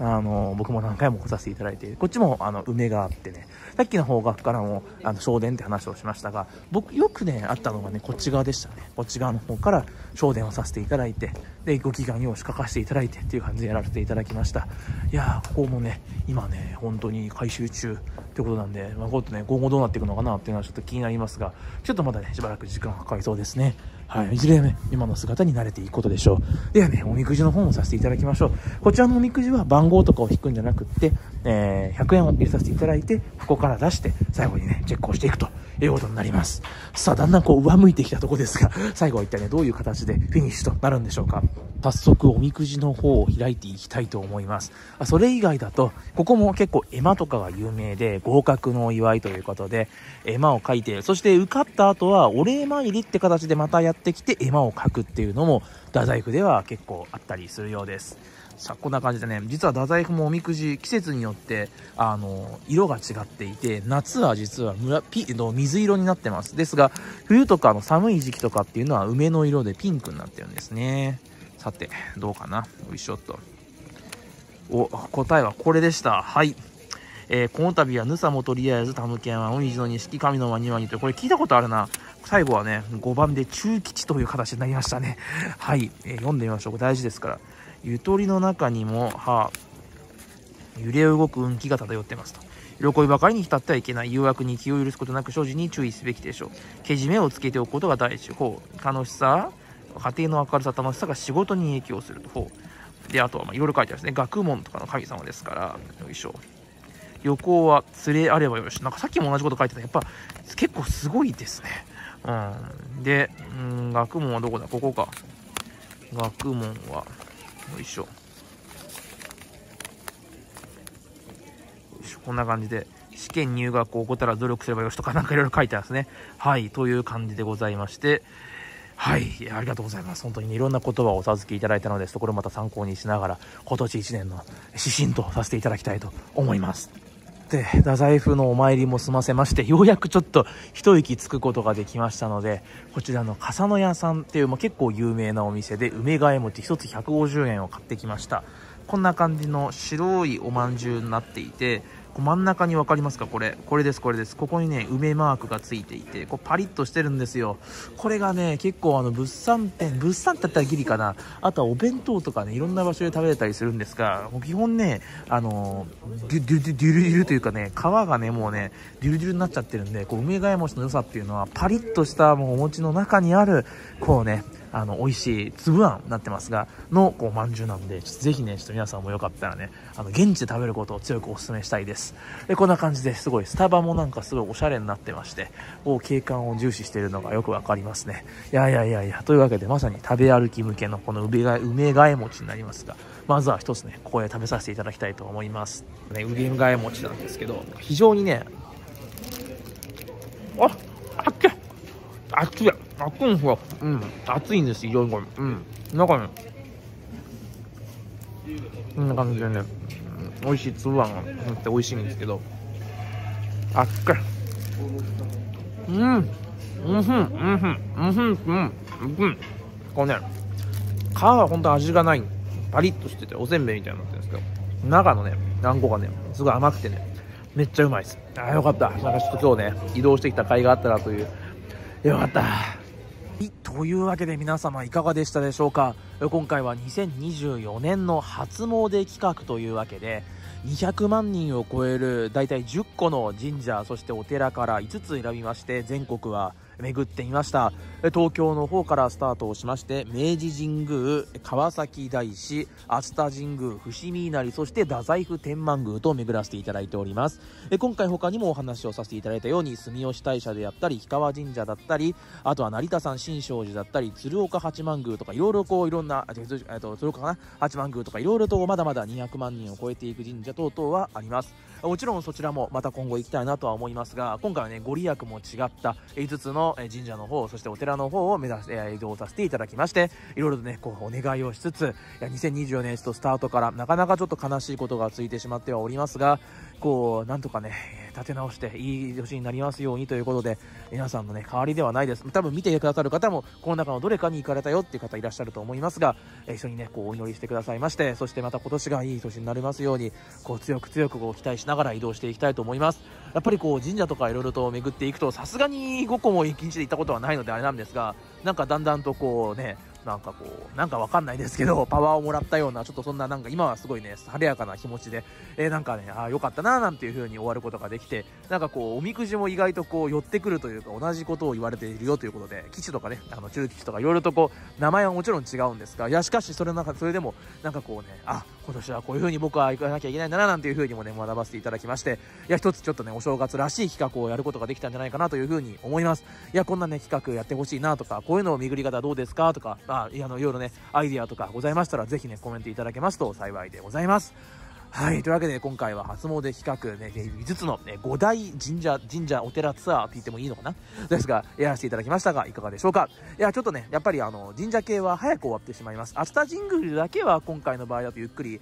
僕も何回も来させていただいて、こっちも梅があってね、さっきの方角からも昇殿って話をしましたが、僕よくねあったのがねこっち側でしたね。こっち側の方から昇殿をさせていただいて、でご祈願を仕掛かしていただいてっていう感じでやらせていただきました。いやー、ここもね今ね本当に改修中ってことなんで、まあ、こうやってね今後どうなっていくのかなっていうのはちょっと気になりますが、ちょっとまだねしばらく時間がかかりそうですね。はい、いずれね今の姿に慣れていくことでしょう。ではね、おみくじの方もさせていただきましょう。こちらのおみくじは番号とかを引くんじゃなくって、100円を入れさせていただいて、箱から出して最後にねチェックをしていくということになります。さあ、だんだんこう上向いてきたとこですが、最後は一体ねどういう形でフィニッシュとなるんでしょうか。早速おみくじの方を開いていきたいと思います。それ以外だとここも結構絵馬とかが有名で、合格のお祝いということで絵馬を書いて、そして受かった後はお礼参りって形でまたやってきて絵馬を書くっていうのも太宰府では結構あったりするようです。さあ、こんな感じでね、実は太宰府もおみくじ季節によって色が違っていて、夏は実は水色になってます。ですが冬とかの寒い時期とかっていうのは梅の色でピンクになってるんですね。さてどうかな、よいしょっと。お、答えはこれでした。はい、この度はぬさもとりあえずたぬけんはおにじの錦神の間にわにと、これ聞いたことあるな。最後はね5番で中吉という形になりましたね。はい、読んでみましょう。大事ですから。ゆとりの中にも揺れ動く運気が漂ってますと。色恋ばかりに浸ってはいけない。誘惑に気を許すことなく所持に注意すべきでしょう。けじめをつけておくことが大事。ほう、楽しさ、家庭の明るさ、楽しさが仕事に影響すると。ほうで、あとはまあいろいろ書いてあるんですね。学問とかの神様ですから、よいしょ。旅行は連れあればよし。なんかさっきも同じこと書いてた。やっぱ結構すごいですね。で、学問はどこだ、ここか。学問は、よいしょ。よいしょ、こんな感じで。試験入学を怠らず努力すればよしとか、なんかいろいろ書いてあるんですね。はい、という感じでございまして。はい、ありがとうございます。本当に、ね、いろんな言葉をお授けいただいたので、これをまた参考にしながら、今年1年の指針とさせていただきたいと思います。で、太宰府のお参りも済ませまして、ようやくちょっと一息つくことができましたので、こちらの笠野屋さんっていう、結構有名なお店で、梅替え餅1つ150円を買ってきました。こんな感じの白いおまんじゅうになっていて、真ん中に分かりますか、これです、これです。ここにね梅マークがついていて、パリッとしてるんですよ。これがね結構物産だったらギリかな。あとはお弁当とかね、いろんな場所で食べれたりするんですが、基本ねデュルデュルというかね、皮がねもうねデュルデュルになっちゃってるんで、梅がや餅の良さっていうのはパリッとしたお餅の中にある美味しい粒あんになってますがのまんじゅうなんで、ぜひね皆さんもよかったらね現地で食べることを強くお勧めしたいです。で、こんな感じで、すごいスタバもなんかすごいおしゃれになってまして、景観を重視しているのがよくわかりますね。いやというわけで、まさに食べ歩き向けのこの梅がえ餅になりますが、まずは一つねここで食べさせていただきたいと思いますね。梅がえ餅なんですけど、非常にね熱いんです、非常にこれ。中にこんな感じでね、美味しい粒あんがあって美味しいんですけど、熱い。こうね、皮は本当味がない、パリッとしてておせんべいみたいになってるんですけど、中のねあんこがねすごい甘くてね、めっちゃうまいです。よかった。ちょっと今日ね移動してきた甲斐があったなという。よかった。というわけで皆様いかがでしたでしょうか。今回は2024年の初詣企画というわけで、200万人を超える大体10個の神社、そしてお寺から5つ選びまして、全国は巡ってみました。東京の方からスタートをしまして、明治神宮、川崎大師、熱田神宮、伏見稲荷、そして太宰府天満宮と巡らせていただいております。今回他にもお話をさせていただいたように、住吉大社であったり、氷川神社だったり、あとは成田山新勝寺だったり、鶴岡八幡宮とか、いろいろいろんな鶴岡八幡宮とか、いろいろとまだまだ200万人を超えていく神社等々はあります。もちろんそちらもまた今後行きたいなとは思いますが、今回はねご利益も違った5つの神社の方、そしてお寺の方を目指して移動させていただきまして、いろいろとねこうお願いをしつつ、いや2024年ちょっとスタートからなかなかちょっと悲しいことがついてしまってはおりますが、こうなんとかね立て直していい年になりますようにということで、皆さんのね代わりではないです。多分見てくださる方もこの中のどれかに行かれたよっていう方いらっしゃると思いますが、一緒にねこうお祈りしてくださいまして、そしてまた今年がいい年になりますように、こう強く強くこう期待しながら移動していきたいと思います。やっぱりこう神社とかいろいろと巡っていくと、さすがに5個も一日で行ったことはないのであれなんですが、なんかだんだんとこうね、なんかわかんないですけど、パワーをもらったような、ちょっとそんななんか今はすごいね晴れやかな気持ちで、なんかねああよかったなーなんていう風に終わることができて、なんかこうおみくじも意外とこう寄ってくるというか、同じことを言われているよということで、基地とかね中基地とかいろいろとこう名前はもちろん違うんですが、いやしかしそれでもなんかこうね、あ今年はこういう風に僕は行かなきゃいけないんだななんていう風にもね学ばせていただきまして、いや一つちょっとねお正月らしい企画をやることができたんじゃないかなという風に思います。いやこんなね企画やってほしいなとか、こういうのを巡り方どうですかとか、いろいろねアイディアとかございましたら、ぜひねコメントいただけますと幸いでございます。はい、というわけで今回は初詣企画ね5つの5大神社お寺ツアーって言ってもいいのかなですが、やらせていただきましたがいかがでしょうか。いやちょっとねやっぱり神社系は早く終わってしまいます。熱田神宮だけは今回の場合だとゆっくり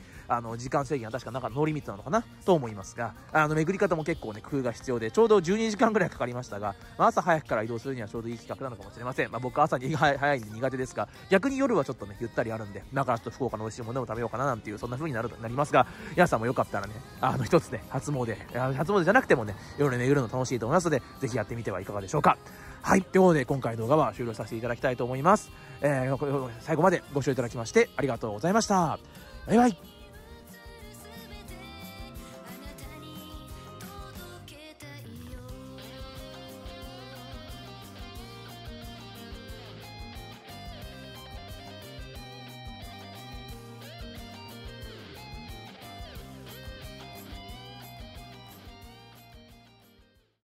時間制限は確かなんかノーリミットなのかなと思いますが、巡り方も結構ね工夫が必要で、ちょうど12時間ぐらいかかりましたが、まあ、朝早くから移動するにはちょうどいい企画なのかもしれません。まあ、僕朝に早いんで苦手ですが、逆に夜はちょっとねゆったりあるんで、だからちょっと福岡の美味しいものを食べようかななんていう、そんな風になりますが、皆さんもよかったらね一つね初詣じゃなくてもね夜巡るの楽しいと思いますので、ぜひやってみてはいかがでしょうか。はい、ということで今回動画は終了させていただきたいと思います。最後までご視聴いただきましてありがとうございました。バイバイ。